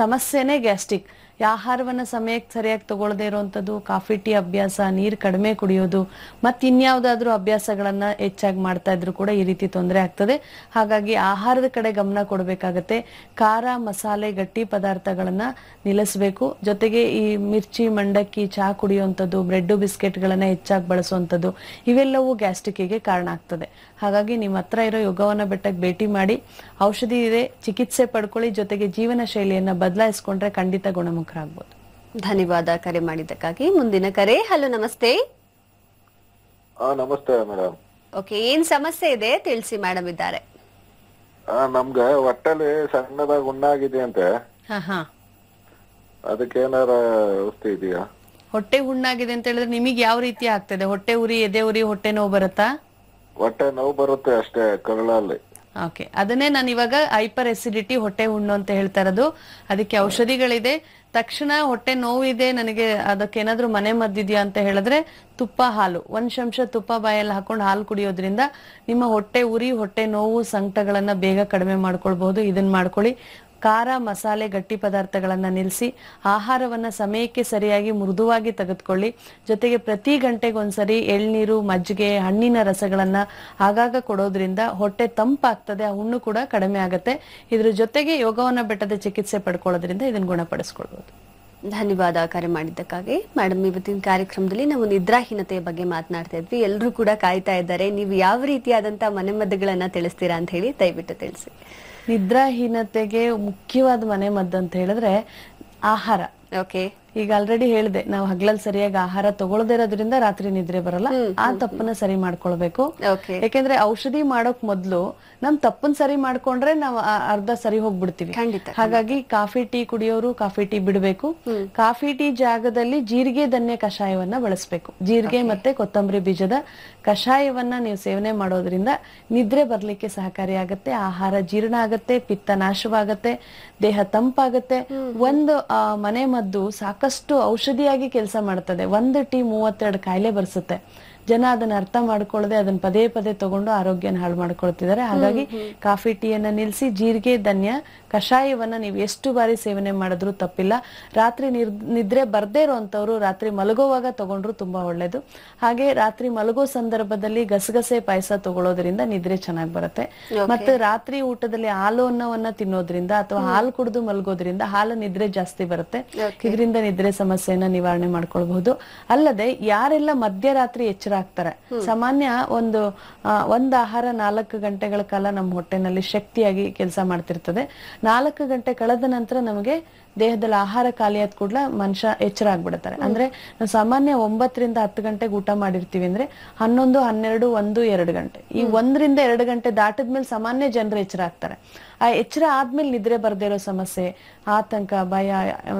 ಸಮಸ್ಯೆನೇ ಗ್ಯಾಸ್ಟ್ರಿಕ್. ಆಹಾರವನ್ನ ಸಮಯಕ್ಕೆ ಸರಿಯಾಗಿ ತಗೊಳ್ಳದೇ ಇರುವಂತದ್ದು, ಕಾಫಿ ಟೀ ಅಭ್ಯಾಸ, ನೀರ್ ಕಡಿಮೆ ಕುಡಿಯೋದು, ಮತ್ ಇನ್ಯಾವುದಾದ್ರೂ ಅಭ್ಯಾಸಗಳನ್ನ ಹೆಚ್ಚಾಗಿ ಮಾಡ್ತಾ ಇದ್ರು ಕೂಡ ಈ ರೀತಿ ತೊಂದರೆ ಆಗ್ತದೆ. ಹಾಗಾಗಿ ಆಹಾರದ ಕಡೆ ಗಮನ ಕೊಡಬೇಕಾಗತ್ತೆ. ಖಾರ, ಮಸಾಲೆ, ಗಟ್ಟಿ ಪದಾರ್ಥಗಳನ್ನ ನಿಲ್ಲಿಸಬೇಕು. ಜೊತೆಗೆ ಈ ಮಿರ್ಚಿ, ಮಂಡಕ್ಕಿ, ಚಹಾ ಕುಡಿಯುವಂಥದ್ದು, ಬ್ರೆಡ್, ಬಿಸ್ಕೆಟ್ಗಳನ್ನ ಹೆಚ್ಚಾಗಿ ಬಳಸುವಂಥದ್ದು, ಇವೆಲ್ಲವೂ ಗ್ಯಾಸ್ಟ್ರಿಕ್ಗೆ ಕಾರಣ ಆಗ್ತದೆ. ಹಾಗಾಗಿ ನಿಮ್ಮ ಹತ್ರ ಇರೋ ಯೋಗವನ ಬೆಟ್ಟಕ್ಕೆ ಭೇಟಿ ಮಾಡಿ, ಔಷಧಿ ಇದೆ, ಚಿಕಿತ್ಸೆ ಪಡ್ಕೊಳ್ಳಿ. ಜೊತೆಗೆ ಜೀವನ ಶೈಲಿಯನ್ನ ಬದಲಾಯಿಸ್ಕೊಂಡ್ರೆ ಖಂಡಿತ ಗುಣಮುಖರಾಗಬಹುದು. ಧನ್ಯವಾದ ಕರೆ ಮಾಡಿದ್ದಕ್ಕಾಗಿ. ಮುಂದಿನ ಕರೆ. ಹಲೋ, ನಮಸ್ತೆ. ನಮಸ್ತೆ ಮೇಡಮ್. ಓಕೆ, ಏನ್ ಸಮಸ್ಯೆ ಇದೆ ತಿಳಿಸಿ ಮೇಡಮ್ ಇದ್ದಾರೆ. ನಮ್ಗೆ ಹೊಟ್ಟೆಲಿ ಸಣ್ಣದಾಗ ಹುಣ್ಣಾಗಿದೆ ಅಂತೆ, ಅದಕ್ಕೇನಾರ ಔಷಧಿ ಇದೆಯಾ? ಹೊಟ್ಟೆ ಹುಣ್ಣಾಗಿದೆ ಅಂತ ಹೇಳಿದ್ರೆ ನಿಮಗೆ ಯಾವ ರೀತಿ ಆಗ್ತದೆ? ಹೊಟ್ಟೆ ಉರಿ, ಎದೆ ಉರಿ, ಹೊಟ್ಟೆ ನೋವು ಬರುತ್ತಾ? ಹೊಟ್ಟೆ ನೋವು ಬರುತ್ತೆ ಅಷ್ಟೇ, ಕರಳಲ್ಲಿ. ಓಕೆ, ಅದನ್ನೇ ನಾನು ಇವಾಗ ಹೈಪರ್ ಎಸಿಡಿಟಿ, ಹೊಟ್ಟೆ ಹುಣ್ಣು ಅಂತ ಹೇಳ್ತಾ ಇರೋದು. ಅದಕ್ಕೆ ಔಷಧಿಗಳಿದೆ. ತಕ್ಷಣ ಹೊಟ್ಟೆ ನೋವಿದೆ ನನಗೆ, ಅದಕ್ಕೆ ಏನಾದ್ರೂ ಮನೆ ಮದ್ದಿದ್ಯಾ ಅಂತ ಹೇಳಿದ್ರೆ ತುಪ್ಪ, ಹಾಲು, ಒಂದ್ ಚಮಚ ತುಪ್ಪ ಬಾಯಲ್ಲಿ ಹಾಕೊಂಡು ಹಾಲು ಕುಡಿಯೋದ್ರಿಂದ ನಿಮ್ಮ ಹೊಟ್ಟೆ ಉರಿ, ಹೊಟ್ಟೆ ನೋವು, ಸಂಕಟಗಳನ್ನ ಬೇಗ ಕಡಿಮೆ ಮಾಡ್ಕೊಳ್ಬಹುದು. ಇದನ್ನ ಮಾಡ್ಕೊಳ್ಳಿ. ಖಾರ, ಮಸಾಲೆ, ಗಟ್ಟಿ ಪದಾರ್ಥಗಳನ್ನ ನಿಲ್ಲಿಸಿ, ಆಹಾರವನ್ನ ಸಮಯಕ್ಕೆ ಸರಿಯಾಗಿ ಮೃದುವಾಗಿ ತೆಗೆದುಕೊಳ್ಳಿ. ಜೊತೆಗೆ ಪ್ರತಿ ಗಂಟೆಗೊಂದ್ಸರಿ ಎಳ್ನೀರು, ಮಜ್ಜಿಗೆ, ಹಣ್ಣಿನ ರಸಗಳನ್ನ ಆಗಾಗ ಕೊಡೋದ್ರಿಂದ ಹೊಟ್ಟೆ ತಂಪಾಗ್ತದೆ, ಆ ಹುಣ್ಣು ಕೂಡ ಕಡಿಮೆ ಆಗತ್ತೆ. ಇದ್ರ ಜೊತೆಗೆ ಯೋಗವನ್ನ ಬೆಟ್ಟದ ಚಿಕಿತ್ಸೆ ಪಡ್ಕೊಳ್ಳೋದ್ರಿಂದ ಇದನ್ನ ಗುಣಪಡಿಸ್ಕೊಳ್ಬಹುದು. ಧನ್ಯವಾದ ಕರೆ ಮಾಡಿದ್ದಕ್ಕಾಗಿ. ಮೇಡಮ್, ಇವತ್ತಿನ ಕಾರ್ಯಕ್ರಮದಲ್ಲಿ ನಾವು ನಿದ್ರಾಹೀನತೆಯ ಬಗ್ಗೆ ಮಾತನಾಡ್ತಾ ಇದ್ವಿ. ಎಲ್ಲರೂ ಕೂಡ ಕಾಯ್ತಾ ಇದ್ದಾರೆ, ನೀವು ಯಾವ ರೀತಿಯಾದಂತಹ ಮನೆಮದ್ದುಗಳನ್ನ ತಿಳಿಸ್ತೀರಾ ಅಂತ ಹೇಳಿ ದಯವಿಟ್ಟು ತಿಳಿಸಿ. ನಿದ್ರಾಹೀನತೆಗೆ ಮುಖ್ಯವಾದ ಮನೆ ಮದ್ದು ಅಂತ ಹೇಳಿದ್ರೆ ಆಹಾರ. ಓಕೆ, ಈಗ ಆಲ್ರೆಡಿ ಹೇಳಿದೆ, ನಾವು ಹಗಲಲ್ಲಿ ಸರಿಯಾಗಿ ಆಹಾರ ತಗೊಳ್ದಿರೋದ್ರಿಂದ ರಾತ್ರಿ ನಿದ್ರೆ ಬರಲ್ಲ. ಆ ತಪ್ಪನ್ನ ಸರಿ ಮಾಡ್ಕೊಳ್ಬೇಕು. ಯಾಕೆಂದ್ರೆ ಔಷಧಿ ಮಾಡೋಕ್ ಮೊದ್ಲು ನಮ್ ತಪ್ಪನ್ ಸರಿ ಮಾಡ್ಕೊಂಡ್ರೆ ನಾವು ಅರ್ಧ ಸರಿ ಹೋಗ್ಬಿಡ್ತೀವಿ. ಹಾಗಾಗಿ ಕಾಫಿ ಟೀ ಕುಡಿಯೋರು ಕಾಫಿ ಟೀ ಬಿಡಬೇಕು. ಕಾಫಿ ಟೀ ಜಾಗದಲ್ಲಿ ಜೀರಿಗೆ ಧನ್ಯ ಕಷಾಯವನ್ನ ಬಳಸಬೇಕು. ಜೀರಿಗೆ ಮತ್ತೆ ಕೊತ್ತಂಬರಿ ಬೀಜದ ಕಷಾಯವನ್ನ ನೀವು ಸೇವನೆ ಮಾಡೋದ್ರಿಂದ ನಿದ್ರೆ ಬರ್ಲಿಕ್ಕೆ ಸಹಕಾರಿ ಆಗತ್ತೆ. ಆಹಾರ ಜೀರ್ಣ ಆಗತ್ತೆ, ಪಿತ್ತ ನಾಶವಾಗತ್ತೆ, ದೇಹ ತಂಪಾಗತ್ತೆ. ಒಂದು ಮನೆ ಮದ್ದು ಸಾಕಷ್ಟು ಔಷಧಿಯಾಗಿ ಕೆಲಸ ಮಾಡ್ತದೆ. ಒಂದು ಟೀ 32 ಕಾಯಿಲೆ ಬರ್ಸುತ್ತೆ. ಜನ ಅದನ್ನ ಅರ್ಥ ಮಾಡ್ಕೊಳ್ಳದೆ ಅದನ್ನ ಪದೇ ಪದೇ ತಗೊಂಡು ಆರೋಗ್ಯನ ಹಾಳು ಮಾಡ್ಕೊಳ್ತಿದ್ದಾರೆ. ಹಾಗಾಗಿ ಕಾಫಿ ಟೀಯನ್ನ ನಿಲ್ಲಿಸಿ ಜೀರಿಗೆ ಧನ್ಯ ಕಷಾಯವನ್ನ ನೀವು ಎಷ್ಟು ಬಾರಿ ಸೇವನೆ ಮಾಡಿದ್ರು ತಪ್ಪಿಲ್ಲ. ರಾತ್ರಿ ನಿದ್ರೆ ಬರ್ದೇ ಇರೋಂಥವ್ರು ರಾತ್ರಿ ಮಲಗೋವಾಗ ತಗೊಂಡ್ರು ತುಂಬಾ ಒಳ್ಳೇದು. ಹಾಗೆ ರಾತ್ರಿ ಮಲಗೋ ಸಂದರ್ಭದಲ್ಲಿ ಗಸಗಸೆ ಪಾಯಸ ತಗೊಳ್ಳೋದ್ರಿಂದ ನಿದ್ರೆ ಚೆನ್ನಾಗಿ ಬರುತ್ತೆ. ಮತ್ತೆ ರಾತ್ರಿ ಊಟದಲ್ಲಿ ಹಾಲನ್ನವನ್ನ ತಿನ್ನೋದ್ರಿಂದ ಅಥವಾ ಹಾಲು ಕುಡಿದು ಮಲಗೋದ್ರಿಂದ ಹಾಲು ನಿದ್ರೆ ಜಾಸ್ತಿ ಬರುತ್ತೆ. ಇದರಿಂದ ನಿದ್ರೆ ಸಮಸ್ಯೆಯನ್ನ ನಿವಾರಣೆ ಮಾಡ್ಕೊಳ್ಬಹುದು. ಅಲ್ಲದೆ ಯಾರೆಲ್ಲ ಮಧ್ಯರಾತ್ರಿ ಎಚ್ಚರ ಆಗ್ತಾರೆ, ಸಾಮಾನ್ಯ ಒಂದು ಆಹಾರ 4 ಗಂಟೆಗಳ ಕಾಲ ನಮ್ಮ ಹೊಟ್ಟೆನಲ್ಲಿ ಶಕ್ತಿಯಾಗಿ ಕೆಲಸ ಮಾಡ್ತಿರ್ತದೆ. 4 ಗಂಟೆ ಕಳೆದ ನಂತರ ನಮಗೆ ದೇಹದಲ್ಲಿ ಆಹಾರ ಖಾಲಿ ಆದ ಕೂಡಲೇ ಮನುಷ್ಯ ಎಚ್ಚರ ಆಗ್ಬಿಡ್ತಾರೆ. ಅಂದ್ರೆ ನಾವು ಸಾಮಾನ್ಯ 9 ರಿಂದ 10 ಗಂಟೆಗೆ ಊಟ ಮಾಡಿರ್ತೀವಿ ಅಂದ್ರೆ 11, 12, 1, 2 ಗಂಟೆ ಈ 1 ರಿಂದ 2 ಗಂಟೆ ದಾಟದ್ಮೇಲೆ ಸಾಮಾನ್ಯ ಜನರು ಎಚ್ಚರ ಆಗ್ತಾರೆ. ಆ ಎಚ್ಚರ ಆದ್ಮೇಲೆ ನಿದ್ರೆ ಬರ್ದೇ ಇರೋ ಸಮಸ್ಯೆ, ಆತಂಕ, ಭಯ,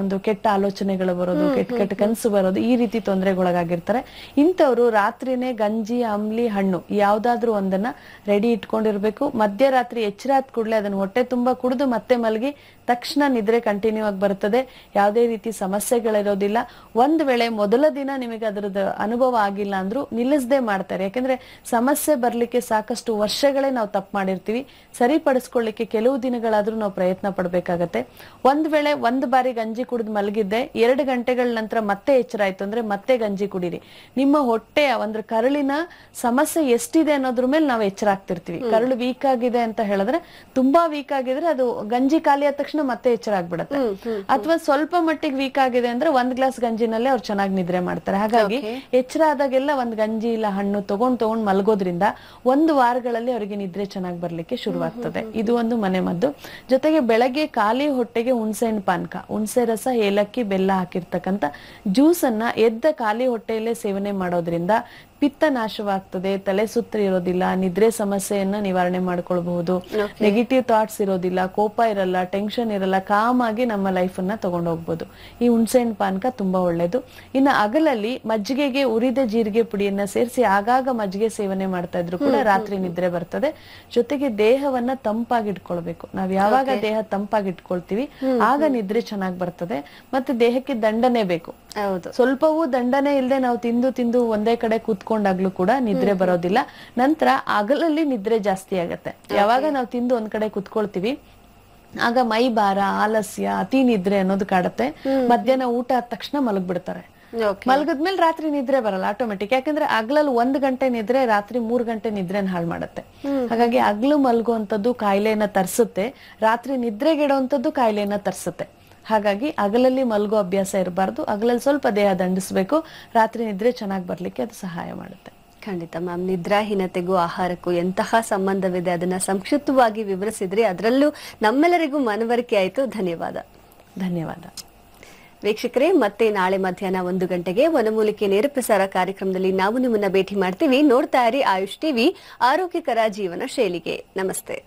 ಒಂದು ಕೆಟ್ಟ ಆಲೋಚನೆಗಳು ಬರೋದು, ಕೆಟ್ಟ ಕನಸು ಬರೋದು, ಈ ರೀತಿ ತೊಂದರೆಗೊಳಗಾಗಿರ್ತಾರೆ. ಇಂಥವ್ರು ರಾತ್ರಿನೇ ಗಂಜಿ, ಅಂಬ್ಲಿ, ಹಣ್ಣು ಯಾವ್ದಾದ್ರು ಒಂದನ್ನ ರೆಡಿ ಇಟ್ಕೊಂಡಿರ್ಬೇಕು. ಮಧ್ಯರಾತ್ರಿ ಎಚ್ಚರ ಆದ ಕೂಡಲೇ ಅದನ್ನ ಹೊಟ್ಟೆ ತುಂಬಾ ಕುಡಿದು ಮತ್ತೆ ಮಲಗಿ, ತಕ್ಷಣ ನಿದ್ರೆ ಕಂಟಿನ್ಯೂ ಆಗಿ ಬರ್ತದೆ. ಯಾವುದೇ ರೀತಿ ಸಮಸ್ಯೆಗಳಿರೋದಿಲ್ಲ. ಒಂದ್ ವೇಳೆ ಮೊದಲ ದಿನ ನಿಮಗೆ ಅದರದ ಅನುಭವ ಆಗಿಲ್ಲ ಅಂದ್ರೂ ನಿಲ್ಲಿಸದೆ ಮಾಡ್ತಾರೆ. ಯಾಕಂದ್ರೆ ಸಮಸ್ಯೆ ಬರ್ಲಿಕ್ಕೆ ಸಾಕಷ್ಟು ವರ್ಷಗಳೇ ನಾವು ತಪ್ಪು ಮಾಡಿರ್ತೀವಿ. ಸರಿಪಡಿಸ್ಕೊಳ್ಳಿಕ್ಕೆ ಕೆಲವು ದಿನಗಳಾದ್ರೂ ನಾವು ಪ್ರಯತ್ನ ಪಡ್ಬೇಕಾಗತ್ತೆ. ಒಂದ್ ವೇಳೆ ಒಂದ್ ಬಾರಿ ಗಂಜಿ ಕುಡಿದು ಮಲಗಿದ್ದೆ 2 ಗಂಟೆಗಳ ನಂತರ ಮತ್ತೆ ಎಚ್ಚರ ಆಯ್ತು ಅಂದ್ರೆ ಮತ್ತೆ ಗಂಜಿ ಕುಡೀರಿ. ನಿಮ್ಮ ಹೊಟ್ಟೆಯ ಒಂದ್ರ ಕರುಳಿನ ಸಮಸ್ಯೆ ಎಷ್ಟಿದೆ ಅನ್ನೋದ್ರ ಮೇಲೆ ನಾವು ಎಚ್ಚರ ಆಗ್ತಿರ್ತೀವಿ. ಕರುಳು ವೀಕ್ ಆಗಿದೆ ಅಂತ ಹೇಳಿದ್ರೆ ತುಂಬಾ ವೀಕ್ ಆಗಿದ್ರೆ ಅದು ಗಂಜಿ ಖಾಲಿ ಆದ ತಕ್ಷಣ ಮತ್ತೆ ಎಚ್ಚರ ಆಗ್ಬಿಡತ್ತೆ. ಅಥವಾ ಸ್ವಲ್ಪ ಮಟ್ಟಿಗೆ ವೀಕ್ ಆಗಿದೆ ಅಂದ್ರೆ 1 ಗ್ಲಾಸ್ ಗಂಜಿನಲ್ಲೇ ಅವ್ರು ಚೆನ್ನಾಗಿ ನಿದ್ರೆ ಮಾಡ್ತಾರೆ. ಹಾಗಾಗಿ ಎಚ್ಚರ ಆದಾಗೆಲ್ಲ ಒಂದ್ ಗಂಜಿ ಇಲ್ಲ ಹಣ್ಣು ತಗೊಂಡ್ ಮಲಗೋದ್ರಿಂದ 1 ವಾರಗಳಲ್ಲಿ ಅವರಿಗೆ ನಿದ್ರೆ ಚೆನ್ನಾಗಿ ಬರ್ಲಿಕ್ಕೆ ಶುರುವಾಗ್ತದೆ. ಇದು ಒಂದು ಮನೆ ಮದ್ದು. ಜೊತೆಗೆ ಬೆಳಗ್ಗೆ ಖಾಲಿ ಹೊಟ್ಟೆಗೆ ಹುಣಸೆ ಹಣ್ಣು ಪಾನಕ, ಹುಣಸೆ ರಸ, ಏಲಕ್ಕಿ, ಬೆಲ್ಲ ಹಾಕಿರ್ತಕ್ಕಂಥ ಜ್ಯೂಸ್ ಅನ್ನ ಎದ್ದ ಖಾಲಿ ಹೊಟ್ಟೆಯಲ್ಲೇ ಸೇವನೆ ಮಾಡೋದ್ರಿಂದ ಪಿತ್ತ ನಾಶವಾಗ್ತದೆ, ತಲೆ ಸುತ್ತ ಇರೋದಿಲ್ಲ, ನಿದ್ರೆ ಸಮಸ್ಯೆಯನ್ನ ನಿವಾರಣೆ ಮಾಡ್ಕೊಳ್ಬಹುದು. ನೆಗೆಟಿವ್ ಥಾಟ್ಸ್ ಇರೋದಿಲ್ಲ, ಕೋಪ ಇರಲ್ಲ, ಟೆನ್ಷನ್ ಇರಲ್ಲ, ಕಾಮ್ ಆಗಿ ನಮ್ಮ ಲೈಫ್ ಲೈಫನ್ನ ತಗೊಂಡ ಹೋಗಬಹುದು ಈ ಹುಣಸೆ ಹಣ್ಣು ಪಾನಕ ತುಂಬಾ ಒಳ್ಳೆಯದು ಇನ್ನು ಅಗಲಲ್ಲಿ ಮಜ್ಜಿಗೆಗೆ ಉರಿದ ಜೀರಿಗೆ ಪುಡಿಯನ್ನ ಸೇರಿಸಿ ಆಗಾಗ ಮಜ್ಜಿಗೆ ಸೇವನೆ ಮಾಡ್ತಾ ಇದ್ರೂ ಕೂಡ ರಾತ್ರಿ ನಿದ್ರೆ ಬರ್ತದೆ ಜೊತೆಗೆ ದೇಹವನ್ನ ತಂಪಾಗಿ ಇಟ್ಕೊಳ್ಳಬೇಕು ನಾವು ಯಾವಾಗ ದೇಹ ತಂಪಾಗಿ ಇಟ್ಕೊಳ್ತೀವಿ ಆಗ ನಿದ್ರೆ ಚೆನ್ನಾಗಿ ಬರ್ತದೆ ಮತ್ತೆ ದೇಹಕ್ಕೆ ದಂಡನೆ ಬೇಕು ಹೌದು ಸ್ವಲ್ಪವೂ ದಂಡನೆ ಇಲ್ಲದೆ ನಾವು ತಿಂದು ತಿಂದು ಒಂದೇ ಕಡೆ ಕೂತ್ಕೊಂಡಾಗ್ಲೂ ಕೂಡ ನಿದ್ರೆ ಬರೋದಿಲ್ಲ ನಂತರ ಅಗಲಲ್ಲಿ ನಿದ್ರೆ ಜಾಸ್ತಿ ಆಗುತ್ತೆ ಯಾವಾಗ ನಾವು ತಿಂದು ಒಂದ ಕಡೆ ಕೂತ್ಕೊಳ್ತೀವಿ ಆಗ ಮೈ ಭಾರ ಆಲಸ್ಯ ಅತಿ ನಿದ್ರೆ ಅನ್ನೋದು ಕಾಡುತ್ತೆ ಮಧ್ಯಾಹ್ನ ಊಟ ಆದ ತಕ್ಷಣ ಮಲಗಿಬಿಡ್ತಾರೆ ಮಲಗದ್ಮೇಲೆ ರಾತ್ರಿ ನಿದ್ರೆ ಬರಲ್ಲ ಆಟೋಮೆಟಿಕ್ ಯಾಕಂದ್ರೆ ಅಗಲಲ್ಲಿ 1 ಗಂಟೆ ನಿದ್ರೆ ರಾತ್ರಿ 3 ಗಂಟೆ ನಿದ್ರೆನ ಹಾಳು ಮಾಡುತ್ತೆ ಹಾಗಾಗಿ ಅಗಲು ಮಲಗುವಂತದ್ದು ಕಾಯಿಲೆಯನ್ನ ತರಿಸುತ್ತೆ ರಾತ್ರಿ ನಿದ್ರೆಗೆಡುವಂತದ್ದು ಕಾಯಿಲೆಯನ್ನ ತರಿಸುತ್ತೆ ಹಾಗಾಗಿ ಅಗಲಲ್ಲಿ ಮಲಗೋ ಅಭ್ಯಾಸ ಇರಬಾರದು ಅಗಲಲ್ಲಿ ಸ್ವಲ್ಪ ದೇಹ ದಂಡಿಸಬೇಕು ರಾತ್ರಿ ನಿದ್ರೆ ಚೆನ್ನಾಗಿ ಬರಲಿಕ್ಕೆ ಅದು ಸಹಾಯ ಮಾಡುತ್ತೆ ಖಂಡಿತ ಮ್ಯಾಮ್ ನಿದ್ರಾಹೀನತೆಗೂ ಆಹಾರಕ್ಕೂ ಎಂತಹ ಸಂಬಂಧವಿದೆ ಅದನ್ನ ಸಂಕ್ಷಿಪ್ತವಾಗಿ ವಿವರಿಸಿದ್ರಿ ಅದರಲ್ಲೂ ನಮ್ಮೆಲ್ಲರಿಗೂ ಮನವರಿಕೆ ಆಯಿತು ಧನ್ಯವಾದ ಧನ್ಯವಾದ ವೀಕ್ಷಕರೇ ಮತ್ತೆ ನಾಳೆ ಮಧ್ಯಾಹ್ನ 1 ಗಂಟೆಗೆ ವನಮೂಲಿಕೆ ನೇರ ಪ್ರಸಾರ ಕಾರ್ಯಕ್ರಮದಲ್ಲಿ ನಾವು ನಿಮ್ಮನ್ನ ಭೇಟಿ ಮಾಡ್ತೀವಿ ನೋಡ್ತಾ ಇರಿ ಆಯುಷ್ ಟಿವಿ ಆರೋಗ್ಯಕರ ಜೀವನ ಶೈಲಿಗೆ ನಮಸ್ತೆ